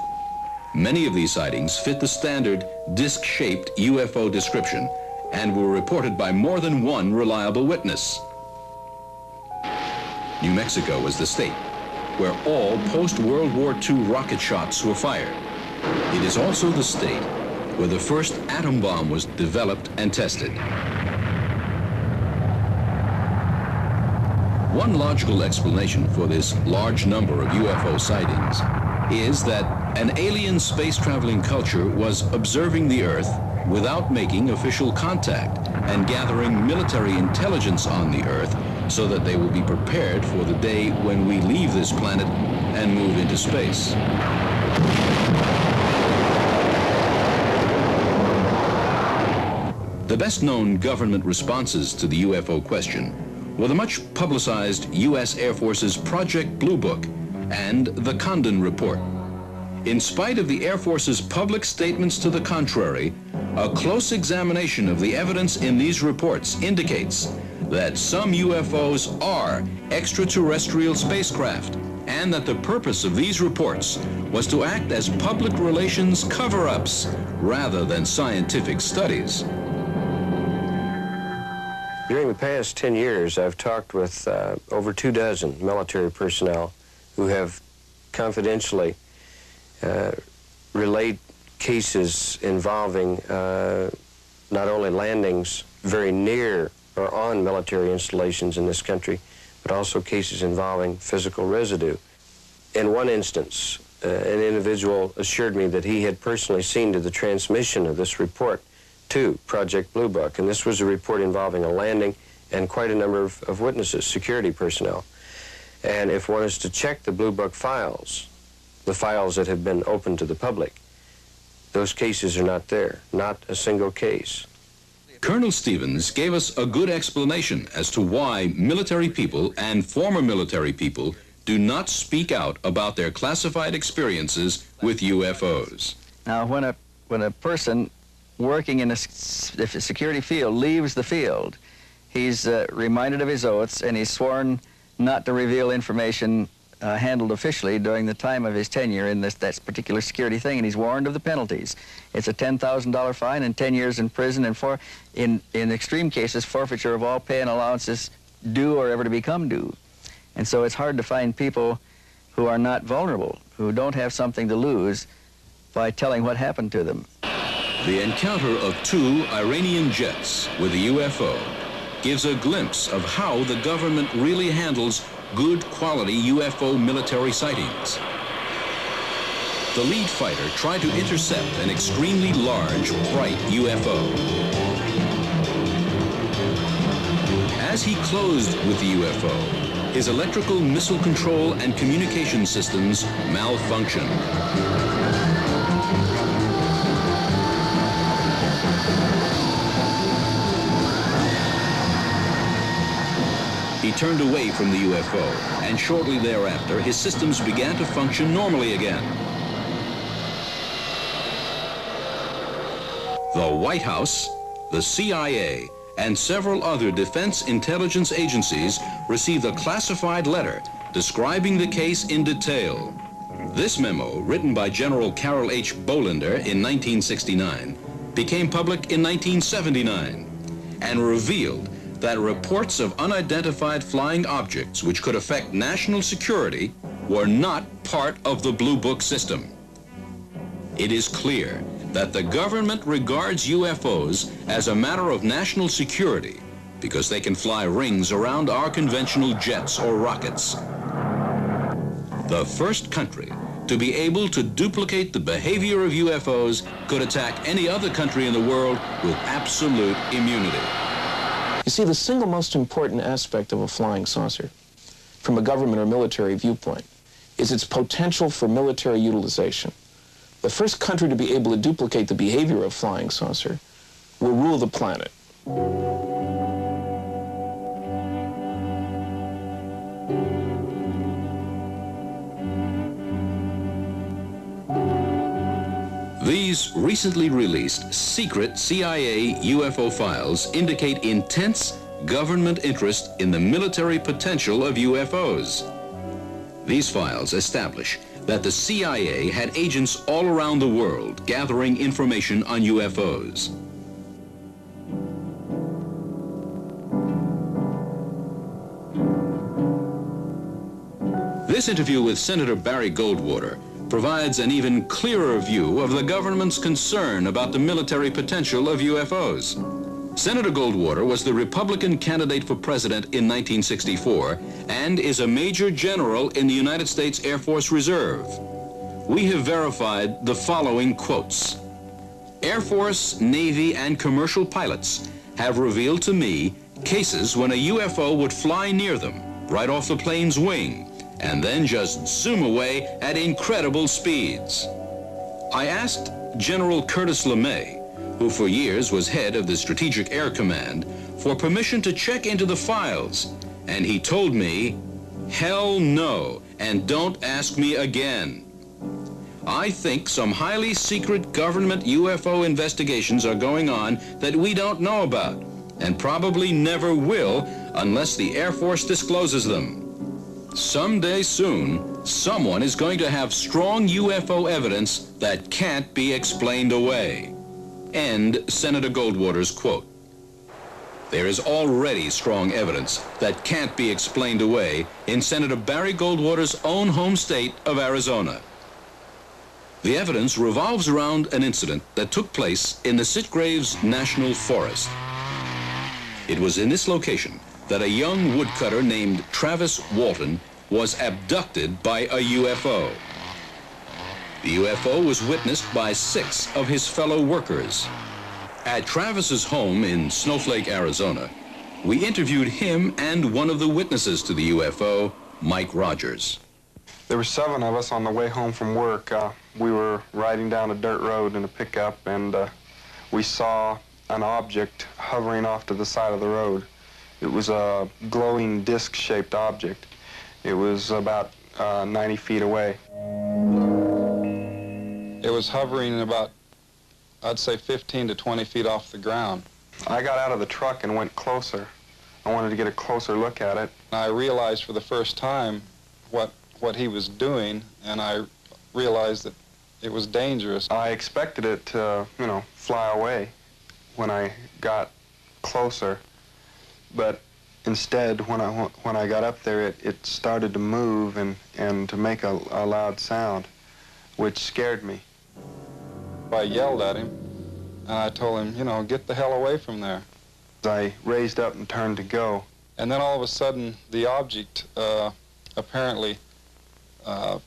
Many of these sightings fit the standard disc-shaped U F O description and were reported by more than one reliable witness. New Mexico was the state where all post-World War Two rocket shots were fired. It is also the state where the first atom bomb was developed and tested. One logical explanation for this large number of U F O sightings is that an alien space traveling culture was observing the Earth without making official contact and gathering military intelligence on the Earth so that they will be prepared for the day when we leave this planet and move into space. The best-known government responses to the U F O question were the much-publicized U S Air Force's Project Blue Book and the Condon Report. In spite of the Air Force's public statements to the contrary, a close examination of the evidence in these reports indicates that some U F Os are extraterrestrial spacecraft and that the purpose of these reports was to act as public relations cover-ups rather than scientific studies. During the past ten years, I've talked with uh, over two dozen military personnel who have confidentially uh, relayed cases involving uh, not only landings very near or on military installations in this country, but also cases involving physical residue. In one instance, uh, an individual assured me that he had personally seen to the transmission of this report to Project Blue Book, and this was a report involving a landing and quite a number of, of witnesses, security personnel. And if one is to check the Blue Book files, the files that have been open to the public, those cases are not there, not a single case. Colonel Stevens gave us a good explanation as to why military people and former military people do not speak out about their classified experiences with U F Os. Now, when a, when a person working in a security field leaves the field, he's uh, reminded of his oaths and he's sworn not to reveal information uh, handled officially during the time of his tenure in this that particular security thing, and he's warned of the penalties. It's a ten thousand dollar fine and ten years in prison, and for, in, in extreme cases, forfeiture of all pay and allowances due or ever to become due. And so it's hard to find people who are not vulnerable, who don't have something to lose by telling what happened to them. The encounter of two Iranian jets with a U F O gives a glimpse of how the government really handles good quality U F O military sightings. The lead fighter tried to intercept an extremely large, bright U F O. As he closed with the U F O, his electrical missile control and communication systems malfunctioned. he turned away from the U F O, and shortly thereafter, his systems began to function normally again. The White House, the C I A, and several other defense intelligence agencies received a classified letter describing the case in detail. This memo, written by General Carroll H. Bollinger in nineteen sixty-nine, became public in nineteen seventy-nine and revealed that reports of unidentified flying objects which could affect national security were not part of the Blue Book system. It is clear that the government regards U F Os as a matter of national security because they can fly rings around our conventional jets or rockets. The first country to be able to duplicate the behavior of U F Os could attack any other country in the world with absolute immunity. You see, the single most important aspect of a flying saucer from a government or military viewpoint is its potential for military utilization. The first country to be able to duplicate the behavior of flying saucer will rule the planet. These recently released secret C I A U F O files indicate intense government interest in the military potential of U F Os. These files establish that the C I A had agents all around the world gathering information on U F Os. This interview with Senator Barry Goldwater provides an even clearer view of the government's concern about the military potential of U F Os. Senator Goldwater was the Republican candidate for president in nineteen sixty-four and is a major general in the United States Air Force Reserve. We have verified the following quotes. Air Force, Navy, and commercial pilots have revealed to me cases when a U F O would fly near them, right off the plane's wing, and then just zoom away at incredible speeds. I asked General Curtis LeMay, who for years was head of the Strategic Air Command, for permission to check into the files. And he told me, hell no, and don't ask me again. I think some highly secret government U F O investigations are going on that we don't know about, and probably never will unless the Air Force discloses them. Someday soon, someone is going to have strong U F O evidence that can't be explained away. End Senator Goldwater's quote. There is already strong evidence that can't be explained away in Senator Barry Goldwater's own home state of Arizona. The evidence revolves around an incident that took place in the Sitgraves National Forest. It was in this location that a young woodcutter named Travis Walton was abducted by a U F O. The U F O was witnessed by six of his fellow workers. At Travis's home in Snowflake, Arizona, we interviewed him and one of the witnesses to the U F O, Mike Rogers. There were seven of us on the way home from work. Uh, we were riding down a dirt road in a pickup, and uh, we saw an object hovering off to the side of the road. It was a glowing disc-shaped object. It was about uh, ninety feet away. It was hovering about, I'd say, fifteen to twenty feet off the ground. I got out of the truck and went closer. I wanted to get a closer look at it. And I realized for the first time what, what he was doing, and I realized that it was dangerous. I expected it to, you know, fly away when I got closer, but instead, when I, when I got up there, it, it started to move and, and to make a, a loud sound, which scared me. I yelled at him, and I told him, you know, get the hell away from there. I raised up and turned to go. And then all of a sudden, the object uh, apparently uh,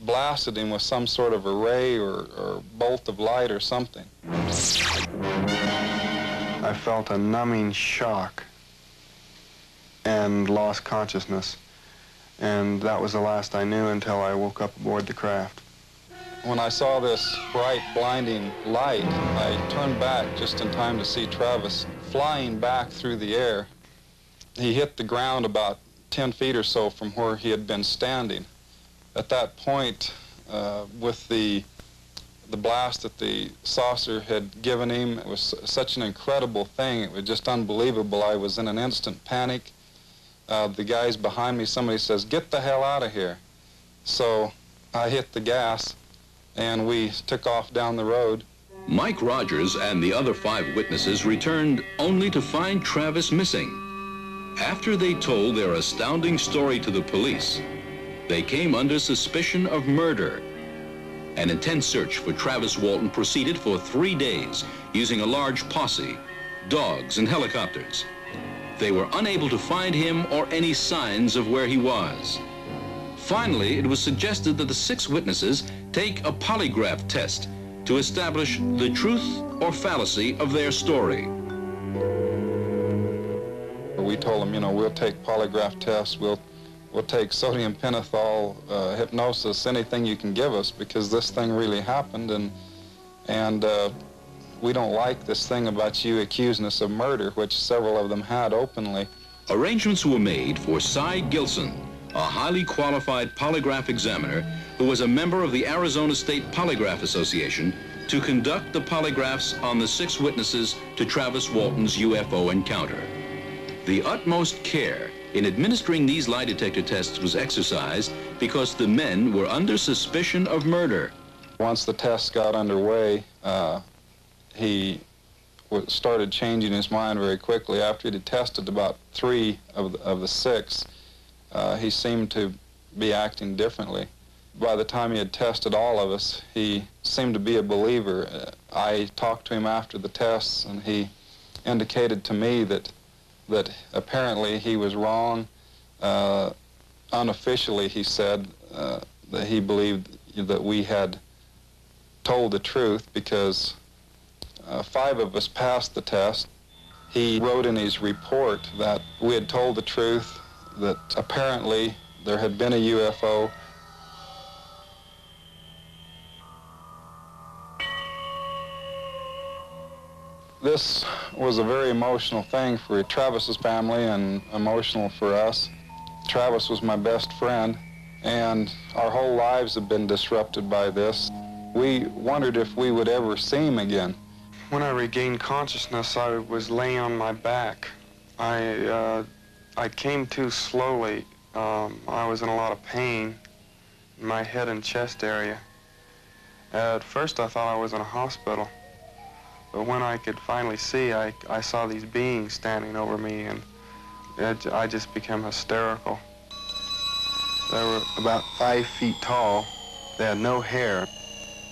blasted him with some sort of a ray or, or bolt of light or something. I felt a numbing shock and lost consciousness. And that was the last I knew until I woke up aboard the craft. When I saw this bright, blinding light, I turned back just in time to see Travis flying back through the air. he hit the ground about ten feet or so from where he had been standing. At that point, uh, with the, the blast that the saucer had given him, it was such an incredible thing. It was just unbelievable. I was in an instant panic. Uh, the guys behind me, somebody says, "Get the hell out of here." So I hit the gas, and we took off down the road. Mike Rogers and the other five witnesses returned only to find Travis missing. After they told their astounding story to the police, they came under suspicion of murder. An intense search for Travis Walton proceeded for three days using a large posse, dogs, and helicopters. They were unable to find him or any signs of where he was. Finally, it was suggested that the six witnesses take a polygraph test to establish the truth or fallacy of their story. We told them, you know, we'll take polygraph tests, we'll, we'll take sodium pentothal, uh, hypnosis, anything you can give us, because this thing really happened, and, and uh, we don't like this thing about you accusing us of murder, which several of them had openly. Arrangements were made for Cy Gilson, a highly qualified polygraph examiner who was a member of the Arizona State Polygraph Association, to conduct the polygraphs on the six witnesses to Travis Walton's U F O encounter. The utmost care in administering these lie detector tests was exercised because the men were under suspicion of murder. Once the tests got underway, uh, he started changing his mind very quickly. After he had tested about three of the, of the six, uh, he seemed to be acting differently. By the time he had tested all of us, he seemed to be a believer. I talked to him after the tests, and he indicated to me that, that apparently he was wrong. Uh, unofficially, he said uh, that he believed that we had told the truth, because uh, five of us passed the test. He wrote in his report that we had told the truth, that apparently there had been a U F O. This was a very emotional thing for Travis's family and emotional for us. Travis was my best friend, and our whole lives have been disrupted by this. We wondered if we would ever see him again. When I regained consciousness, I was laying on my back. I, uh, I came to slowly. Um, I was in a lot of pain in my head and chest area. At first, I thought I was in a hospital. But when I could finally see, I, I saw these beings standing over me, and it, I just became hysterical. They were about five feet tall. They had no hair,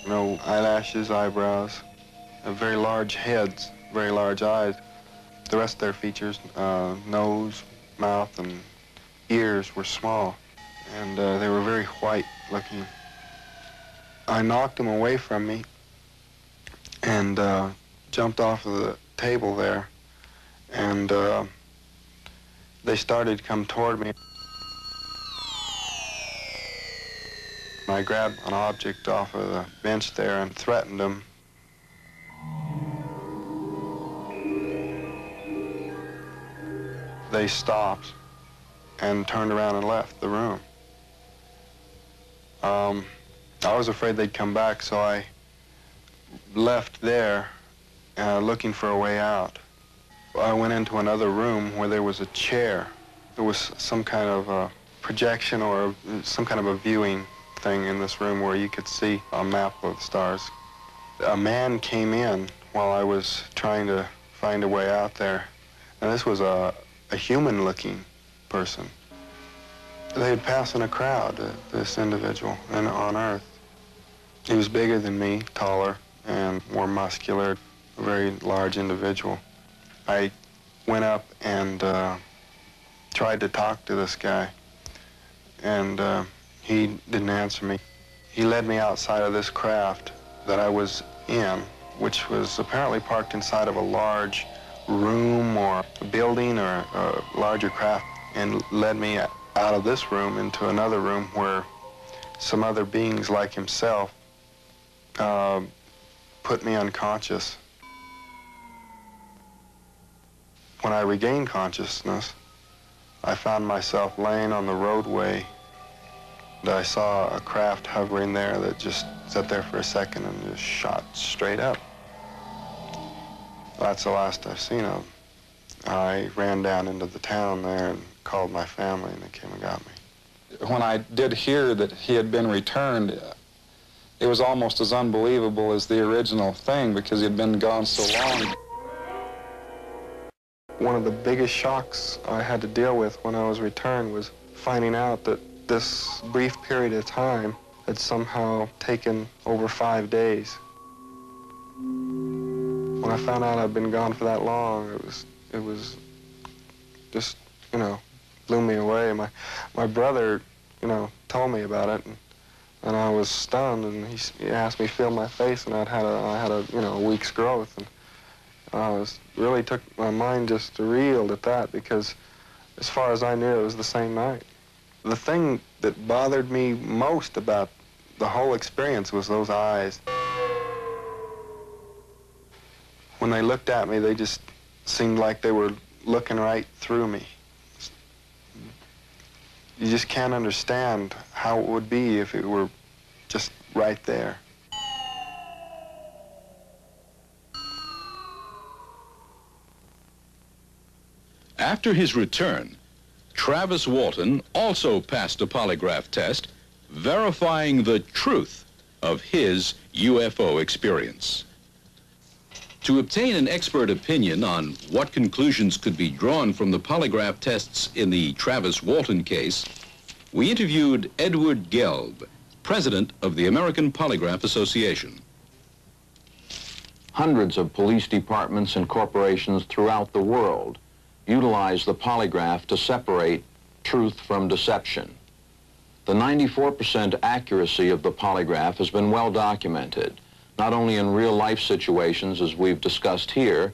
no eyelashes, eyebrows, very large heads, very large eyes. The rest of their features, uh, nose, mouth, and ears were small, and uh, they were very white looking. I knocked them away from me and uh, jumped off of the table there, and uh, they started to come toward me. I grabbed an object off of the bench there and threatened them. They stopped and turned around and left the room. Um, I was afraid they'd come back, so I left there uh, looking for a way out. I went into another room where there was a chair. There was some kind of a projection or some kind of a viewing thing in this room where you could see a map of the stars. A man came in while I was trying to find a way out there, and this was a, a human-looking person. They had passed in a crowd, uh, this individual, and on Earth. He was bigger than me, taller, and more muscular, a very large individual. I went up and uh, tried to talk to this guy, and uh, he didn't answer me. He led me outside of this craft that I was in, which was apparently parked inside of a large room or a building or a larger craft, and led me out of this room into another room where some other beings like himself uh, put me unconscious. When I regained consciousness, I found myself laying on the roadway, and I saw a craft hovering there that just sat there for a second and just shot straight up. That's the last I've seen of them. I ran down into the town there and called my family, and they came and got me. When I did hear that he had been returned, it was almost as unbelievable as the original thing because he had been gone so long. One of the biggest shocks I had to deal with when I was returned was finding out that this brief period of time had somehow taken over five days. When I found out I'd been gone for that long, it was, it was just, you know, blew me away. My, my brother, you know, told me about it, and, and I was stunned, and he, he asked me to feel my face, and I'd had a, I had a, you know, a week's growth. And, I was, really took my mind just reeled at that because as far as I knew, it was the same night. The thing that bothered me most about the whole experience was those eyes. When they looked at me, they just seemed like they were looking right through me. You just can't understand how it would be if it were just right there. After his return, Travis Walton also passed a polygraph test verifying the truth of his U F O experience. To obtain an expert opinion on what conclusions could be drawn from the polygraph tests in the Travis Walton case, we interviewed Edward Gelb, president of the American Polygraph Association. Hundreds of police departments and corporations throughout the world utilize the polygraph to separate truth from deception. The ninety-four percent accuracy of the polygraph has been well documented, not only in real-life situations as we've discussed here,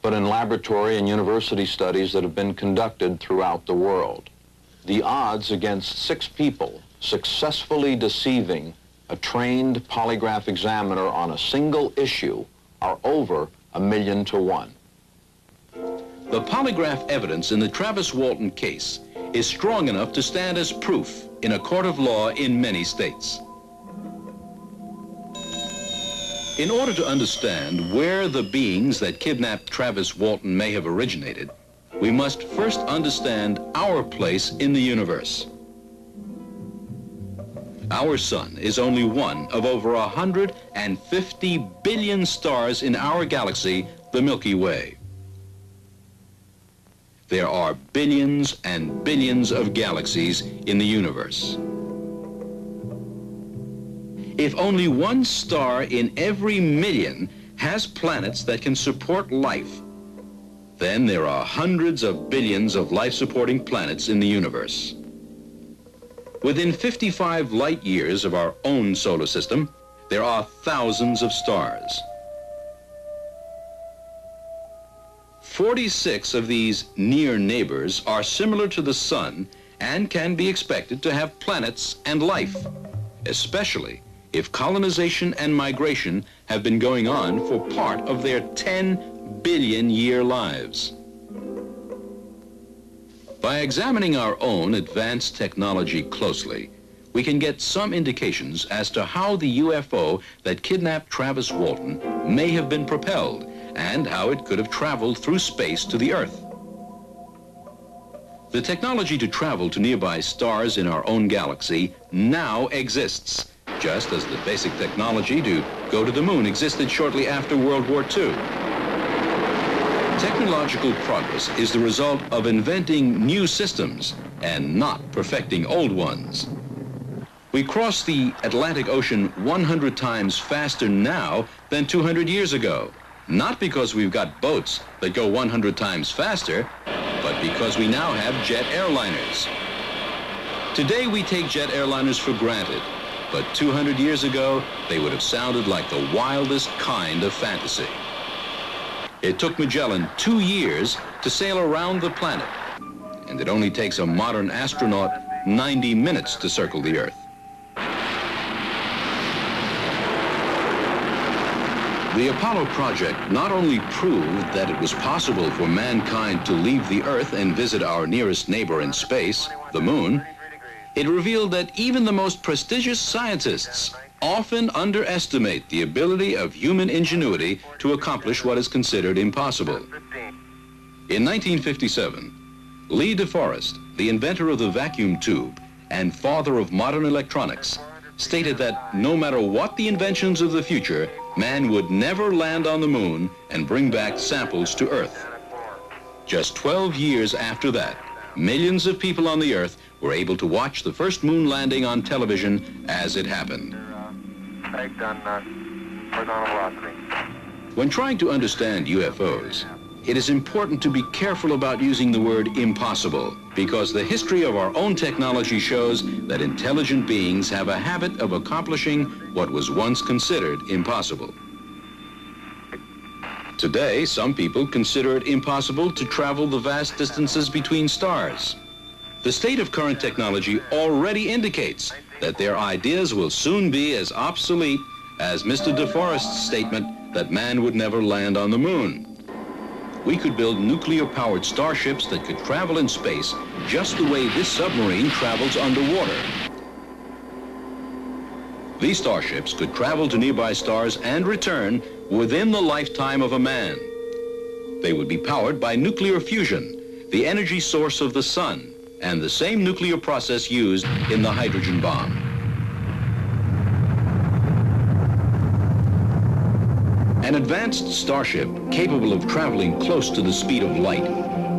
but in laboratory and university studies that have been conducted throughout the world. The odds against six people successfully deceiving a trained polygraph examiner on a single issue are over a million to one. The polygraph evidence in the Travis Walton case is strong enough to stand as proof in a court of law in many states. In order to understand where the beings that kidnapped Travis Walton may have originated, we must first understand our place in the universe. Our sun is only one of over one hundred fifty billion stars in our galaxy, the Milky Way. There are billions and billions of galaxies in the universe. If only one star in every million has planets that can support life, then there are hundreds of billions of life-supporting planets in the universe. Within fifty-five light years of our own solar system, there are thousands of stars. forty-six of these near neighbors are similar to the sun and can be expected to have planets and life, especially if colonization and migration have been going on for part of their ten billion year lives. By examining our own advanced technology closely, we can get some indications as to how the U F O that kidnapped Travis Walton may have been propelled and how it could have traveled through space to the Earth. The technology to travel to nearby stars in our own galaxy now exists, just as the basic technology to go to the moon existed shortly after World War Two. Technological progress is the result of inventing new systems and not perfecting old ones. We cross the Atlantic Ocean one hundred times faster now than two hundred years ago. Not because we've got boats that go one hundred times faster, but because we now have jet airliners. Today we take jet airliners for granted, but two hundred years ago, they would have sounded like the wildest kind of fantasy. It took Magellan two years to sail around the planet, and it only takes a modern astronaut ninety minutes to circle the Earth. The Apollo project not only proved that it was possible for mankind to leave the Earth and visit our nearest neighbor in space, the Moon, it revealed that even the most prestigious scientists often underestimate the ability of human ingenuity to accomplish what is considered impossible. In nineteen fifty-seven, Lee De Forest, the inventor of the vacuum tube and father of modern electronics, stated that no matter what the inventions of the future, man would never land on the Moon and bring back samples to Earth. Just twelve years after that, millions of people on the Earth were able to watch the first Moon landing on television as it happened. When trying to understand U F Os, it is important to be careful about using the word impossible, because the history of our own technology shows that intelligent beings have a habit of accomplishing what was once considered impossible. Today, some people consider it impossible to travel the vast distances between stars. The state of current technology already indicates that their ideas will soon be as obsolete as Mister De Forest's statement that man would never land on the Moon. We could build nuclear-powered starships that could travel in space just the way this submarine travels underwater. These starships could travel to nearby stars and return within the lifetime of a man. They would be powered by nuclear fusion, the energy source of the sun, and the same nuclear process used in the hydrogen bomb. An advanced starship capable of traveling close to the speed of light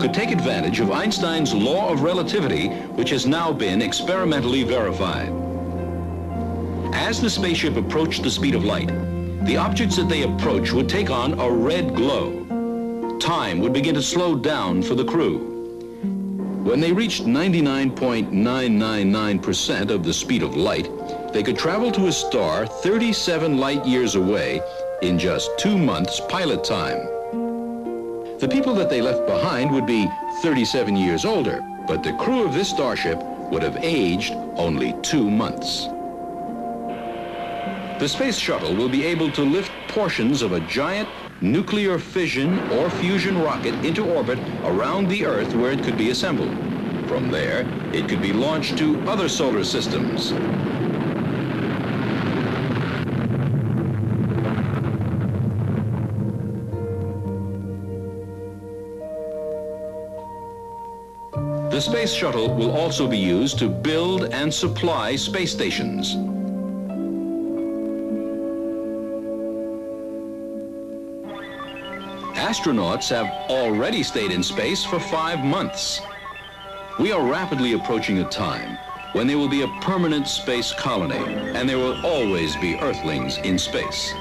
could take advantage of Einstein's law of relativity, which has now been experimentally verified. As the spaceship approached the speed of light, the objects that they approached would take on a red glow. Time would begin to slow down for the crew. When they reached ninety-nine point nine nine nine percent of the speed of light, they could travel to a star thirty-seven light years away in just two months' pilot time. The people that they left behind would be thirty-seven years older, but the crew of this starship would have aged only two months. The space shuttle will be able to lift portions of a giant nuclear fission or fusion rocket into orbit around the Earth, where it could be assembled. From there, it could be launched to other solar systems. The space shuttle will also be used to build and supply space stations. Astronauts have already stayed in space for five months. We are rapidly approaching a time when there will be a permanent space colony, and there will always be Earthlings in space.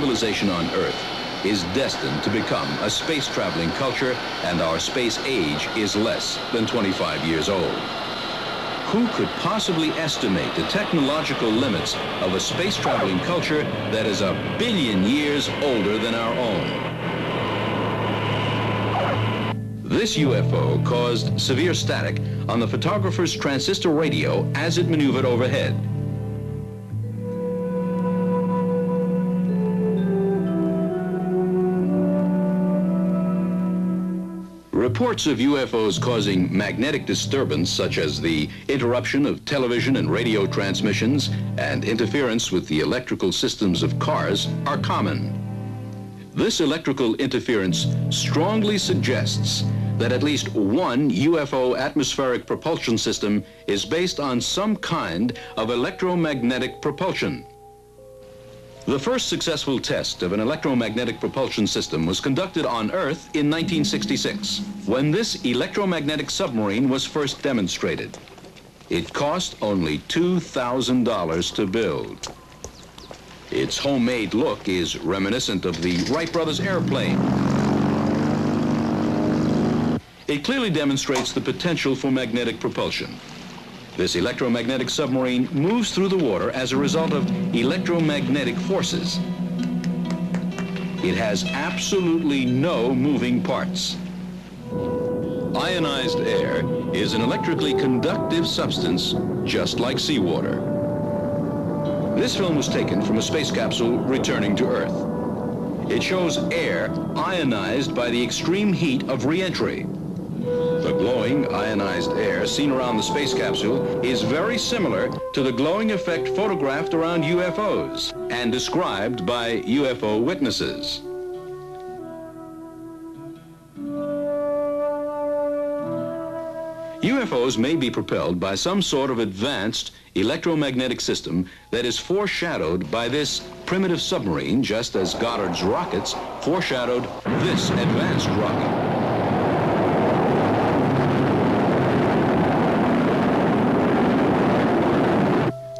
Civilization on Earth is destined to become a space-traveling culture, and our space age is less than twenty-five years old. Who could possibly estimate the technological limits of a space-traveling culture that is a billion years older than our own? This U F O caused severe static on the photographer's transistor radio as it maneuvered overhead. Reports of U F Os causing magnetic disturbance, such as the interruption of television and radio transmissions and interference with the electrical systems of cars, are common. This electrical interference strongly suggests that at least one U F O atmospheric propulsion system is based on some kind of electromagnetic propulsion. The first successful test of an electromagnetic propulsion system was conducted on Earth in nineteen sixty-six, when this electromagnetic submarine was first demonstrated. It cost only two thousand dollars to build. Its homemade look is reminiscent of the Wright brothers' airplane. It clearly demonstrates the potential for magnetic propulsion. This electromagnetic submarine moves through the water as a result of electromagnetic forces. It has absolutely no moving parts. Ionized air is an electrically conductive substance, just like seawater. This film was taken from a space capsule returning to Earth. It shows air ionized by the extreme heat of re-entry. The glowing ionized air seen around the space capsule is very similar to the glowing effect photographed around U F Os and described by U F O witnesses. U F Os may be propelled by some sort of advanced electromagnetic system that is foreshadowed by this primitive submarine, just as Goddard's rockets foreshadowed this advanced rocket.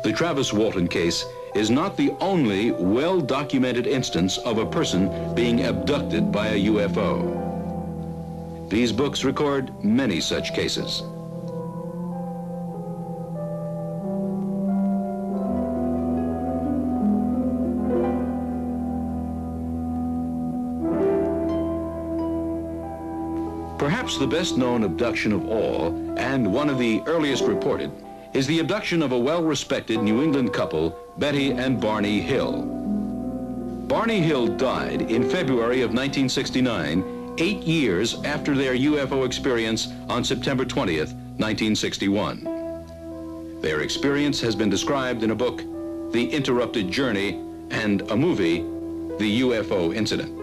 The Travis Walton case is not the only well-documented instance of a person being abducted by a U F O. These books record many such cases. Perhaps the best known abduction of all, and one of the earliest reported, is the abduction of a well-respected New England couple, Betty and Barney Hill. Barney Hill died in February of nineteen sixty-nine, eight years after their U F O experience on September twentieth, nineteen sixty-one. Their experience has been described in a book, The Interrupted Journey, and a movie, The U F O Incident.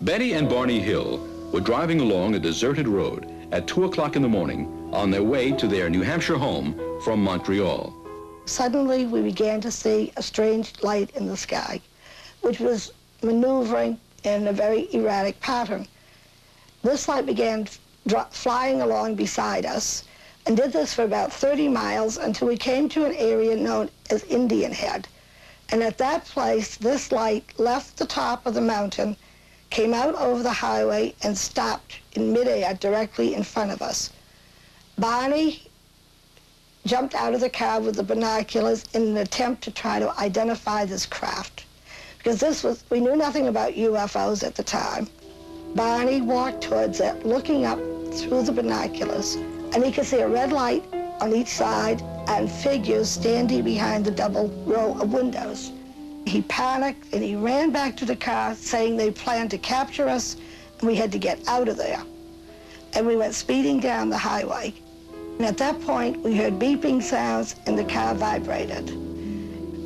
Betty and Barney Hill were driving along a deserted road at two o'clock in the morning on their way to their New Hampshire home from Montreal. Suddenly, we began to see a strange light in the sky, which was maneuvering in a very erratic pattern. This light began flying along beside us and did this for about thirty miles until we came to an area known as Indian Head. And at that place, this light left the top of the mountain, came out over the highway, and stopped in midair directly in front of us. Barney jumped out of the car with the binoculars in an attempt to try to identify this craft, because this was, we knew nothing about U F Os at the time. Barney walked towards it, looking up through the binoculars, and he could see a red light on each side and figures standing behind the double row of windows. He panicked and he ran back to the car saying they planned to capture us and we had to get out of there. And we went speeding down the highway. And at that point, we heard beeping sounds and the car vibrated.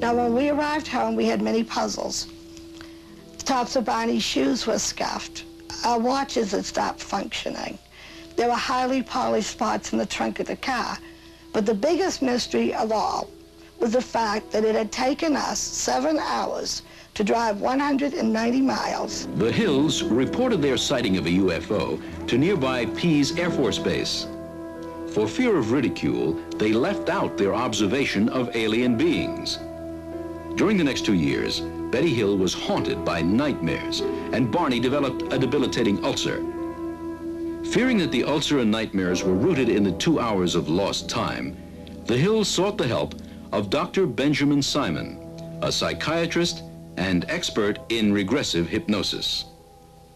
Now, when we arrived home, we had many puzzles. The tops of Barney's shoes were scuffed. Our watches had stopped functioning. There were highly polished spots in the trunk of the car. But the biggest mystery of all was the fact that it had taken us seven hours to drive one hundred ninety miles. The Hills reported their sighting of a U F O to nearby Pease Air Force Base. For fear of ridicule, they left out their observation of alien beings. During the next two years, Betty Hill was haunted by nightmares, and Barney developed a debilitating ulcer. Fearing that the ulcer and nightmares were rooted in the two hours of lost time, the Hills sought the help of Doctor Benjamin Simon, a psychiatrist and expert in regressive hypnosis.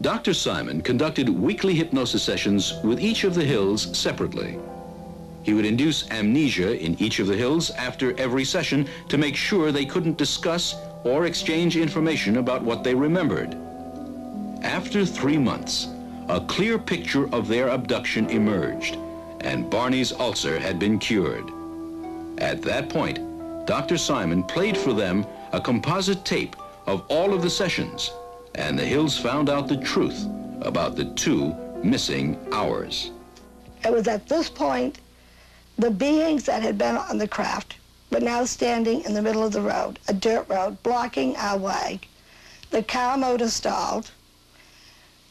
Doctor Simon conducted weekly hypnosis sessions with each of the Hills separately. He would induce amnesia in each of the Hills after every session to make sure they couldn't discuss or exchange information about what they remembered. After three months, a clear picture of their abduction emerged, and Barney's ulcer had been cured. At that point, Doctor Simon played for them a composite tape of all of the sessions, and the Hills found out the truth about the two missing hours. It was at this point the beings that had been on the craft were now standing in the middle of the road, a dirt road, blocking our way. The car motor stalled.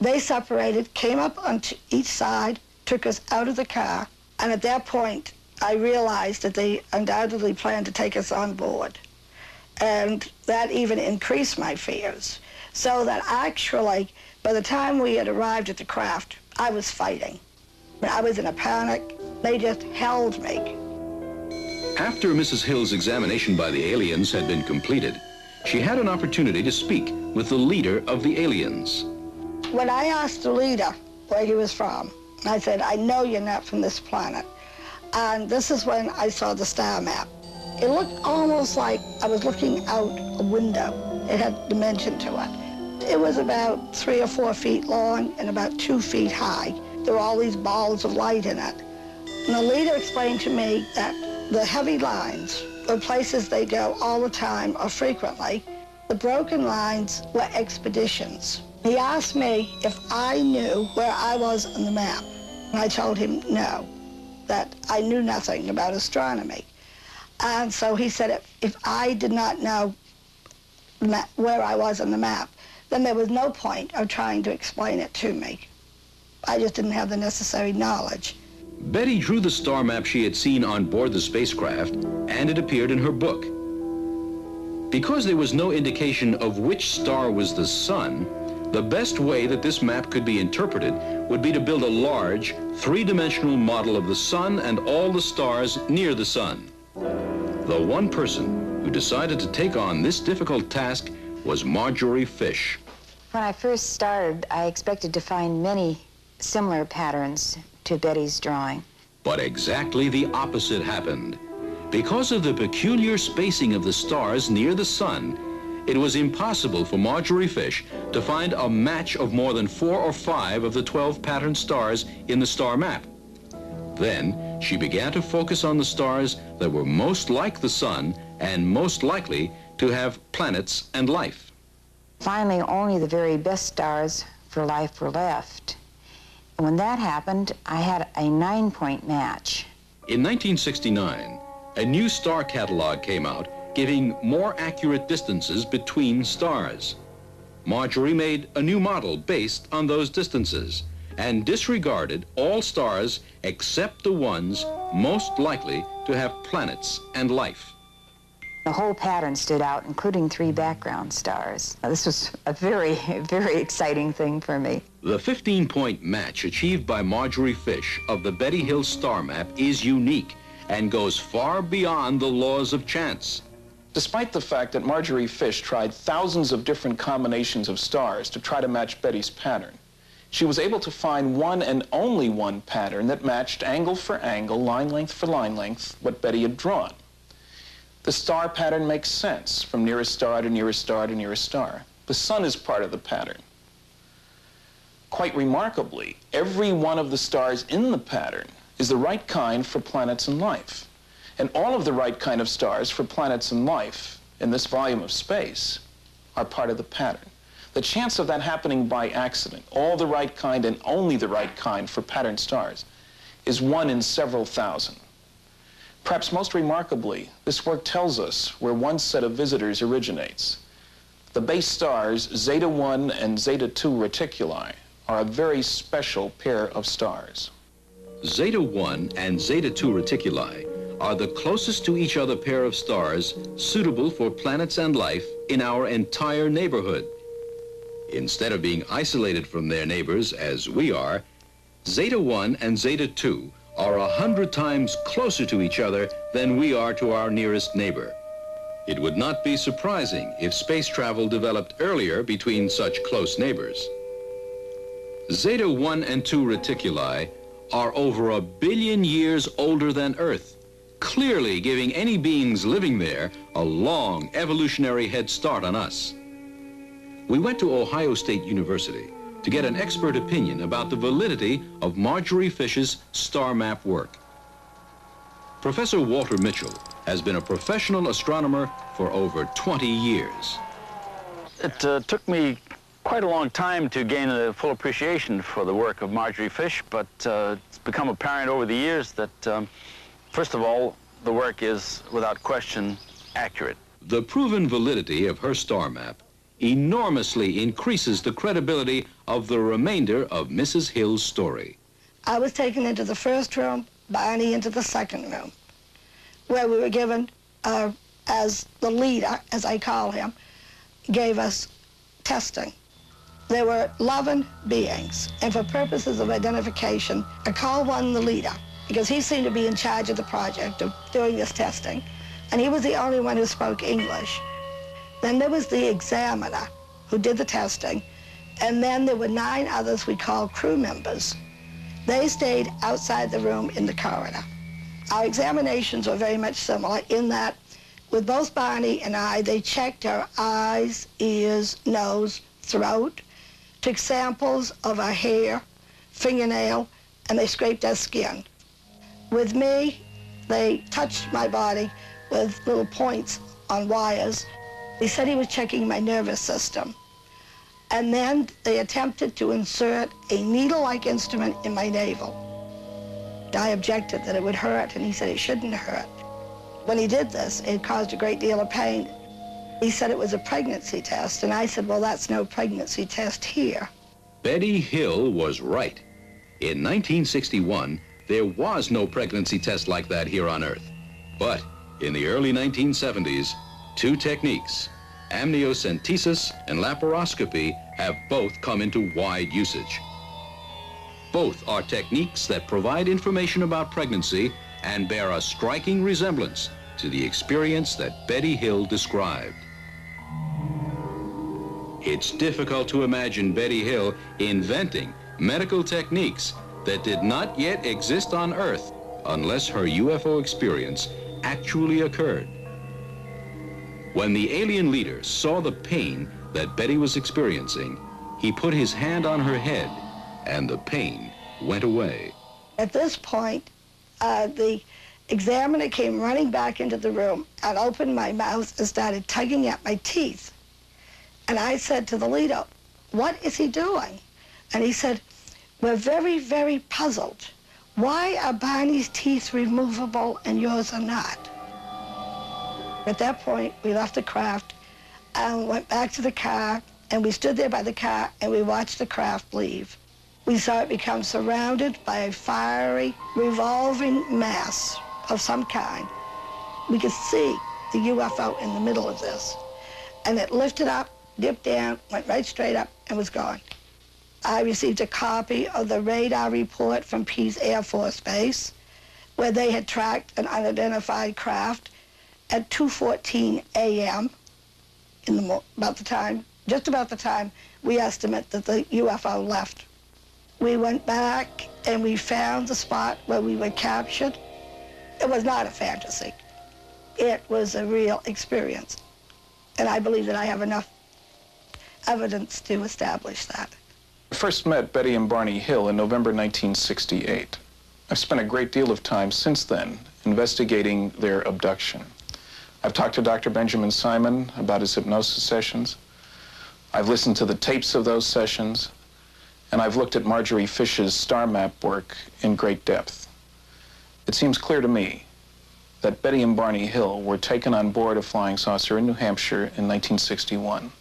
They separated, came up on each side, took us out of the car, and at that point, I realized that they undoubtedly planned to take us on board. And that even increased my fears, So that actually, by the time we had arrived at the craft, I was fighting. I was in a panic. They just held me. After Missus Hill's examination by the aliens had been completed, she had an opportunity to speak with the leader of the aliens. When I asked the leader where he was from, I said, I know you're not from this planet. And this is when I saw the star map. It looked almost like I was looking out a window. It had dimension to it. It was about three or four feet long and about two feet high. There were all these balls of light in it. And the leader explained to me that the heavy lines were places they go all the time or frequently. The broken lines were expeditions. He asked me if I knew where I was on the map. And I told him no, that I knew nothing about astronomy. And so he said if, if I did not know where I was on the map, then there was no point of trying to explain it to me. I just didn't have the necessary knowledge. Betty drew the star map she had seen on board the spacecraft, and it appeared in her book. Because there was no indication of which star was the sun, the best way that this map could be interpreted would be to build a large, three-dimensional model of the sun and all the stars near the sun. The one person who decided to take on this difficult task was Marjorie Fish. When I first started, I expected to find many similar patterns to Betty's drawing. But exactly the opposite happened. Because of the peculiar spacing of the stars near the sun, it was impossible for Marjorie Fish to find a match of more than four or five of the twelve patterned stars in the star map. Then she began to focus on the stars that were most like the sun and most likely to have planets and life. Finally, only the very best stars for life were left. When that happened, I had a nine-point match. In nineteen sixty-nine, a new star catalog came out, giving more accurate distances between stars. Marjorie made a new model based on those distances and disregarded all stars except the ones most likely to have planets and life. The whole pattern stood out, including three background stars. Now, this was a very, very exciting thing for me. The fifteen-point match achieved by Marjorie Fish of the Betty Hill star map is unique and goes far beyond the laws of chance. Despite the fact that Marjorie Fish tried thousands of different combinations of stars to try to match Betty's pattern, she was able to find one and only one pattern that matched angle for angle, line length for line length, what Betty had drawn. The star pattern makes sense from nearest star to nearest star to nearest star. The sun is part of the pattern. Quite remarkably, every one of the stars in the pattern is the right kind for planets and life. And all of the right kind of stars for planets and life in this volume of space are part of the pattern. The chance of that happening by accident, all the right kind and only the right kind for pattern stars, is one in several thousand. Perhaps most remarkably, this work tells us where one set of visitors originates. The base stars, Zeta one and Zeta two reticuli, are a very special pair of stars. Zeta one and Zeta two reticuli are the closest to each other pair of stars suitable for planets and life in our entire neighborhood. Instead of being isolated from their neighbors, as we are, Zeta one and Zeta two are a hundred times closer to each other than we are to our nearest neighbor. It would not be surprising if space travel developed earlier between such close neighbors. Zeta one and two reticuli are over a billion years older than Earth, clearly giving any beings living there a long evolutionary head start on us. We went to Ohio State University to get an expert opinion about the validity of Marjorie Fish's star map work. Professor Walter Mitchell has been a professional astronomer for over twenty years. It uh, took me quite a long time to gain a full appreciation for the work of Marjorie Fish, but uh, it's become apparent over the years that, um, first of all, the work is, without question, accurate. The proven validity of her star map enormously increases the credibility of the remainder of Missus Hill's story. I was taken into the first room, Barney into the second room, where we were given, uh, as the leader, as I call him, gave us testing. There were eleven beings, and for purposes of identification, I called one the leader, because he seemed to be in charge of the project of doing this testing, and he was the only one who spoke English. Then there was the examiner who did the testing, and then there were nine others we called crew members. They stayed outside the room in the corridor. Our examinations were very much similar in that with both Barney and I, they checked our eyes, ears, nose, throat, took samples of our hair, fingernail, and they scraped our skin. With me, they touched my body with little points on wires. He said he was checking my nervous system. And then they attempted to insert a needle-like instrument in my navel. I objected that it would hurt, and he said it shouldn't hurt. When he did this, it caused a great deal of pain. He said it was a pregnancy test, and I said, well, that's no pregnancy test here. Betty Hill was right. In nineteen sixty-one, there was no pregnancy test like that here on Earth. But in the early nineteen seventies, two techniques, amniocentesis and laparoscopy, have both come into wide usage. Both are techniques that provide information about pregnancy and bear a striking resemblance to the experience that Betty Hill described. It's difficult to imagine Betty Hill inventing medical techniques that did not yet exist on Earth unless her U F O experience actually occurred. When the alien leader saw the pain that Betty was experiencing, he put his hand on her head, and the pain went away. At this point, uh, the examiner came running back into the room and opened my mouth and started tugging at my teeth. And I said to the leader, what is he doing? And he said, we're very, very puzzled. Why are Barney's teeth removable and yours are not? At that point, we left the craft and went back to the car, and we stood there by the car and we watched the craft leave. We saw it become surrounded by a fiery, revolving mass of some kind. We could see the U F O in the middle of this. And it lifted up, dipped down, went right straight up, and was gone. I received a copy of the radar report from Pease Air Force Base, where they had tracked an unidentified craft at two fourteen a m in the about the time, just about the time we estimate that the U F O left. We went back and we found the spot where we were captured. It was not a fantasy. It was a real experience. And I believe that I have enough evidence to establish that. I first met Betty and Barney Hill in November nineteen sixty-eight. I've spent a great deal of time since then investigating their abduction. I've talked to Doctor Benjamin Simon about his hypnosis sessions. I've listened to the tapes of those sessions, and I've looked at Marjorie Fish's star map work in great depth. It seems clear to me that Betty and Barney Hill were taken on board a flying saucer in New Hampshire in nineteen sixty-one.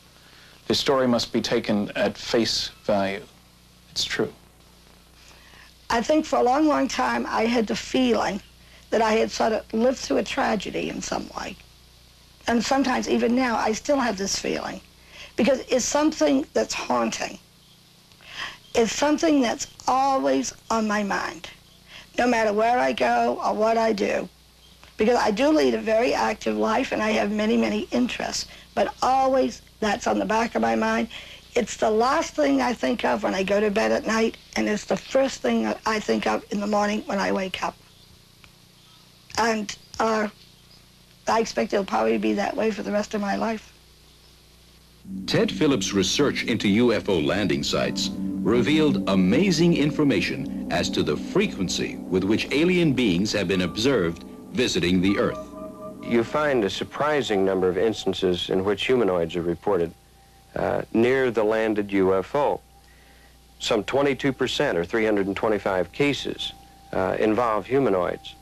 The story must be taken at face value. It's true. I think for a long, long time, I had the feeling that I had sort of lived through a tragedy in some way. And sometimes, even now, I still have this feeling, because it's something that's haunting. It's something that's always on my mind, no matter where I go or what I do, because I do lead a very active life and I have many, many interests, but always that's on the back of my mind. It's the last thing I think of when I go to bed at night, and it's the first thing that I think of in the morning when I wake up. And uh, I expect it'll probably be that way for the rest of my life. Ted Phillips' research into U F O landing sites revealed amazing information as to the frequency with which alien beings have been observed visiting the Earth. You find a surprising number of instances in which humanoids are reported uh, near the landed U F O. Some twenty-two percent, or three hundred twenty-five cases, uh, involve humanoids.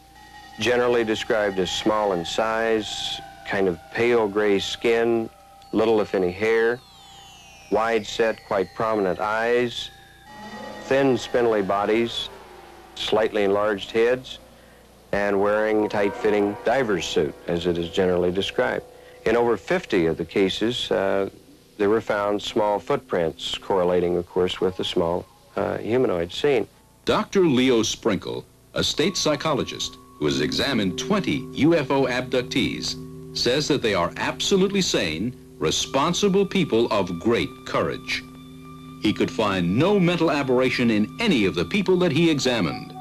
Generally described as small in size, kind of pale gray skin, little if any hair, wide-set, quite prominent eyes, thin spindly bodies, slightly enlarged heads, and wearing tight-fitting diver's suit, as it is generally described. In over fifty of the cases, uh, There were found small footprints, correlating, of course, with the small uh, humanoid seen. Doctor Leo Sprinkle, a state psychologist who has examined twenty U F O abductees, says that they are absolutely sane, responsible people of great courage. He could find no mental aberration in any of the people that he examined.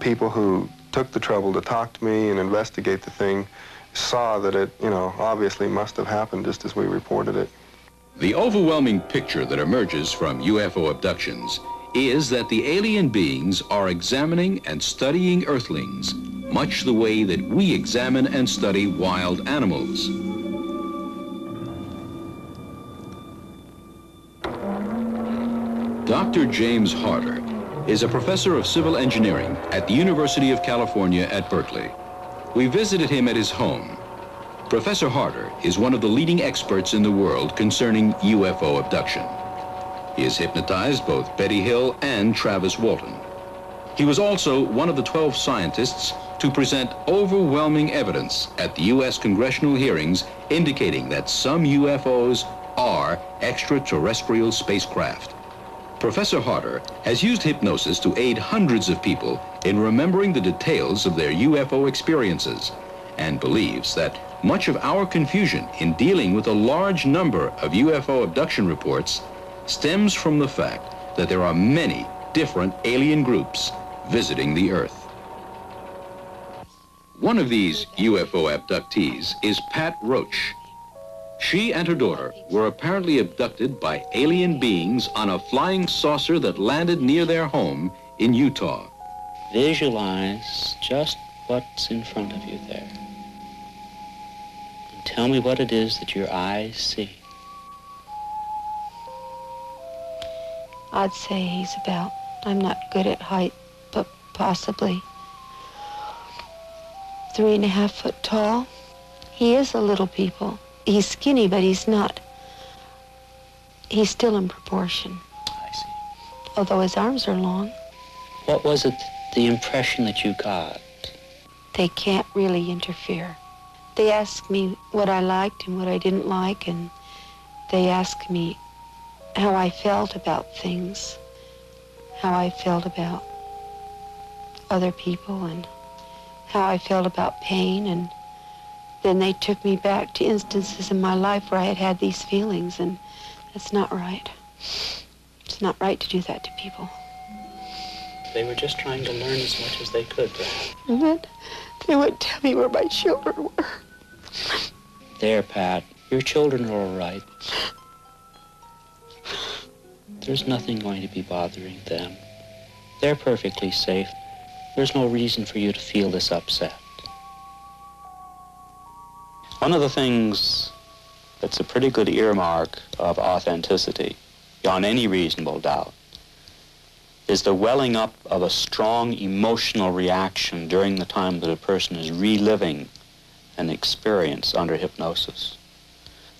People who took the trouble to talk to me and investigate the thing saw that it, you know, obviously must have happened just as we reported it. The overwhelming picture that emerges from U F O abductions is that the alien beings are examining and studying earthlings, much the way that we examine and study wild animals. Doctor James Harder is a professor of civil engineering at the University of California at Berkeley. We visited him at his home. Professor Harder is one of the leading experts in the world concerning U F O abduction. He has hypnotized both Betty Hill and Travis Walton. He was also one of the twelve scientists to present overwhelming evidence at the U S congressional hearings indicating that some U F Os are extraterrestrial spacecraft. Professor Harder has used hypnosis to aid hundreds of people in remembering the details of their U F O experiences, and believes that much of our confusion in dealing with a large number of U F O abduction reports stems from the fact that there are many different alien groups visiting the Earth. One of these U F O abductees is Pat Roach. She and her daughter were apparently abducted by alien beings on a flying saucer that landed near their home in Utah. Visualize just what's in front of you there. And tell me what it is that your eyes see. I'd say he's about, I'm not good at height, but possibly three and a half foot tall. He is a little people. He's skinny, but he's not, he's still in proportion. I see. Although his arms are long. What was it, the impression that you got? They can't really interfere. They asked me what I liked and what I didn't like, and they asked me how I felt about things, how I felt about other people, and how I felt about pain. And then they took me back to instances in my life where I had had these feelings, and that's not right. It's not right to do that to people. They were just trying to learn as much as they could. And then they wouldn't tell me where my children were. There, Pat, your children are all right. There's nothing going to be bothering them. They're perfectly safe. There's no reason for you to feel this upset. One of the things that's a pretty good earmark of authenticity, beyond any reasonable doubt, is the welling up of a strong emotional reaction during the time that a person is reliving an experience under hypnosis.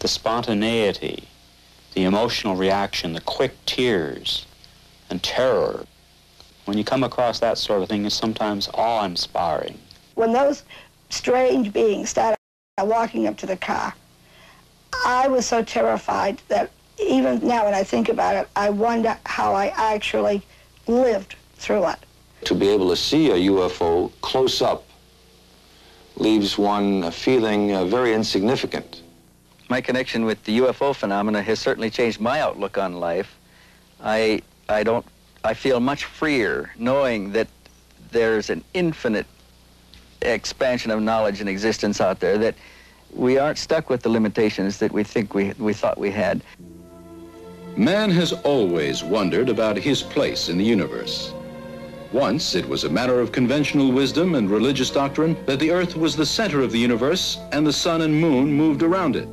The spontaneity, the emotional reaction, the quick tears and terror. When you come across that sort of thing, it's sometimes awe-inspiring. When those strange beings started walking up to the car, I was so terrified that even now when I think about it, I wonder how I actually lived through it. To be able to see a U F O close up leaves one feeling uh, very insignificant. My connection with the U F O phenomena has certainly changed my outlook on life. I, I don't, I feel much freer knowing that there's an infinite expansion of knowledge and existence out there, that we aren't stuck with the limitations that we think we, we thought we had. Man has always wondered about his place in the universe. Once, it was a matter of conventional wisdom and religious doctrine that the Earth was the center of the universe and the sun and moon moved around it.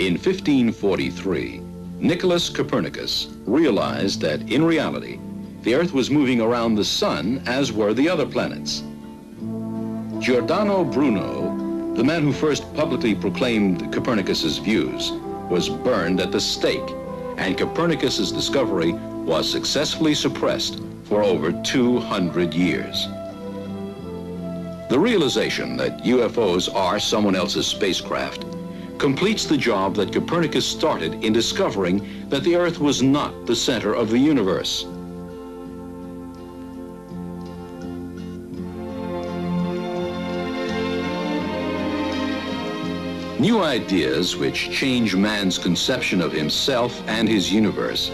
In fifteen forty-three, Nicholas Copernicus realized that, in reality, the Earth was moving around the sun as were the other planets. Giordano Bruno, the man who first publicly proclaimed Copernicus's views, was burned at the stake, and Copernicus's discovery was successfully suppressed for over two hundred years. The realization that U F Os are someone else's spacecraft completes the job that Copernicus started in discovering that the Earth was not the center of the universe. New ideas which change man's conception of himself and his universe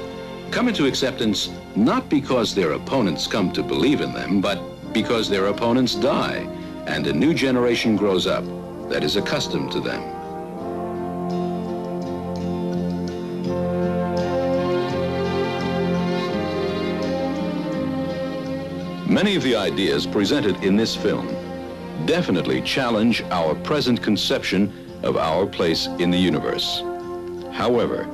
come into acceptance not because their opponents come to believe in them, but because their opponents die and a new generation grows up that is accustomed to them. Many of the ideas presented in this film definitely challenge our present conception of our place in the universe. However,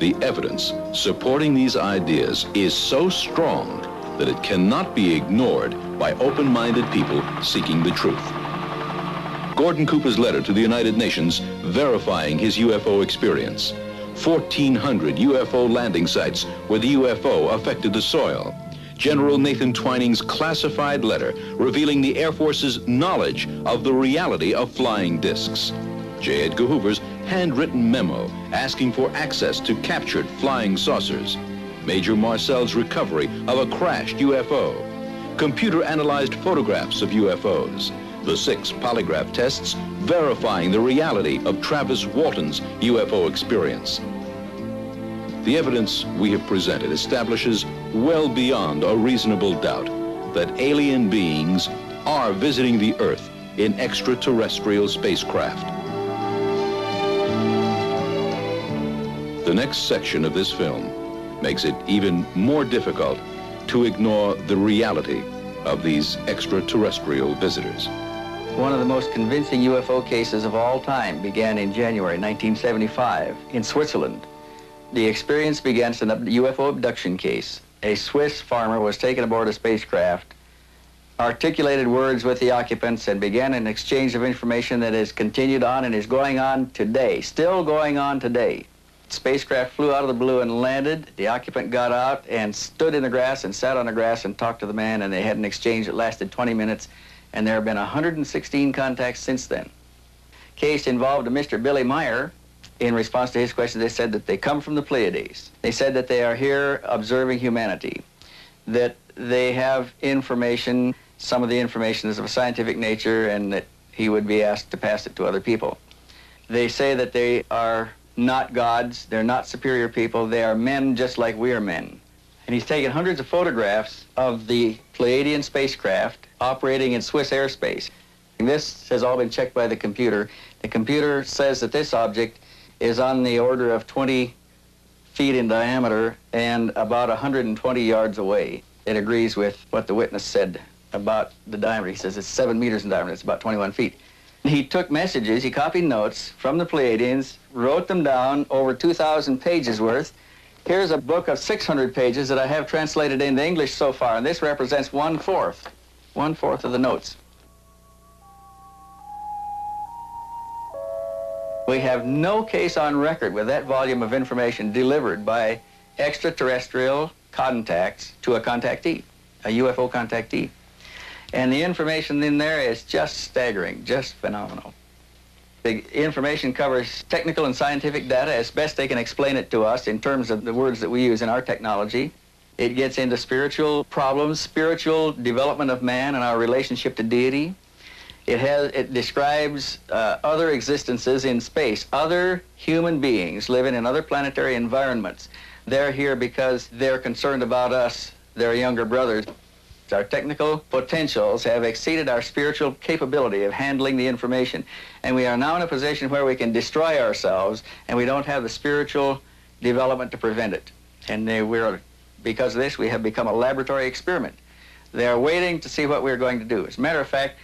the evidence supporting these ideas is so strong that it cannot be ignored by open-minded people seeking the truth. Gordon Cooper's letter to the United Nations verifying his U F O experience. fourteen hundred U F O landing sites where the U F O affected the soil. General Nathan Twining's classified letter revealing the Air Force's knowledge of the reality of flying discs. J. Edgar Hoover's handwritten memo asking for access to captured flying saucers, Major Marcel's recovery of a crashed U F O, computer-analyzed photographs of U F Os, the six polygraph tests verifying the reality of Travis Walton's U F O experience. The evidence we have presented establishes well beyond a reasonable doubt that alien beings are visiting the Earth in extraterrestrial spacecraft. The next section of this film makes it even more difficult to ignore the reality of these extraterrestrial visitors. One of the most convincing U F O cases of all time began in January nineteen seventy-five in Switzerland. The experience begins in a U F O abduction case. A Swiss farmer was taken aboard a spacecraft, articulated words with the occupants, and began an exchange of information that has continued on and is going on today, still going on today. Spacecraft flew out of the blue and landed. The occupant got out and stood in the grass and sat on the grass and talked to the man, and they had an exchange that lasted twenty minutes, and there have been one hundred sixteen contacts since then. Case involved a Mister Billy Meyer. In response to his question, they said that they come from the Pleiades. They said that they are here observing humanity, that they have information. Some of the information is of a scientific nature, and that he would be asked to pass it to other people. They say that they are not gods, they're not superior people, they are men just like we are men. And he's taken hundreds of photographs of the Pleiadian spacecraft operating in Swiss airspace. And this has all been checked by the computer. The computer says that this object is on the order of twenty feet in diameter and about one hundred twenty yards away. It agrees with what the witness said about the diameter. He says it's seven meters in diameter, it's about twenty-one feet. He took messages, he copied notes from the Pleiadians, wrote them down, over two thousand pages worth. Here's a book of six hundred pages that I have translated into English so far, and this represents one-fourth, one-fourth of the notes. We have no case on record with that volume of information delivered by extraterrestrial contacts to a contactee, a U F O contactee. And the information in there is just staggering, just phenomenal. The information covers technical and scientific data as best they can explain it to us in terms of the words that we use in our technology. It gets into spiritual problems, spiritual development of man and our relationship to deity. It has, it describes uh, other existences in space, other human beings living in other planetary environments. They're here because they're concerned about us, their younger brothers. Our technical potentials have exceeded our spiritual capability of handling the information, and we are now in a position where we can destroy ourselves, and we don't have the spiritual development to prevent it. And they, we're, because of this, we have become a laboratory experiment. They are waiting to see what we're going to do. As a matter of fact,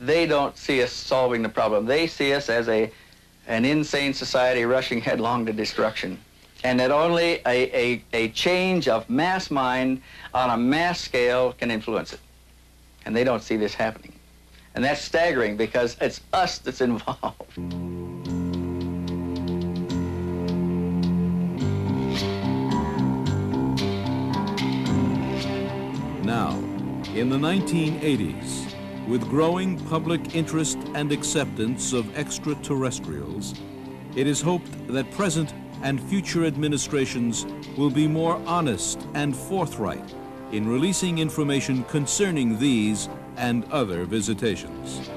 they don't see us solving the problem. They see us as a, an insane society rushing headlong to destruction. And that only a, a, a change of mass mind on a mass scale can influence it. And they don't see this happening. And that's staggering because it's us that's involved. Now, in the nineteen eighties, with growing public interest and acceptance of extraterrestrials, it is hoped that present and future administrations will be more honest and forthright in releasing information concerning these and other visitations.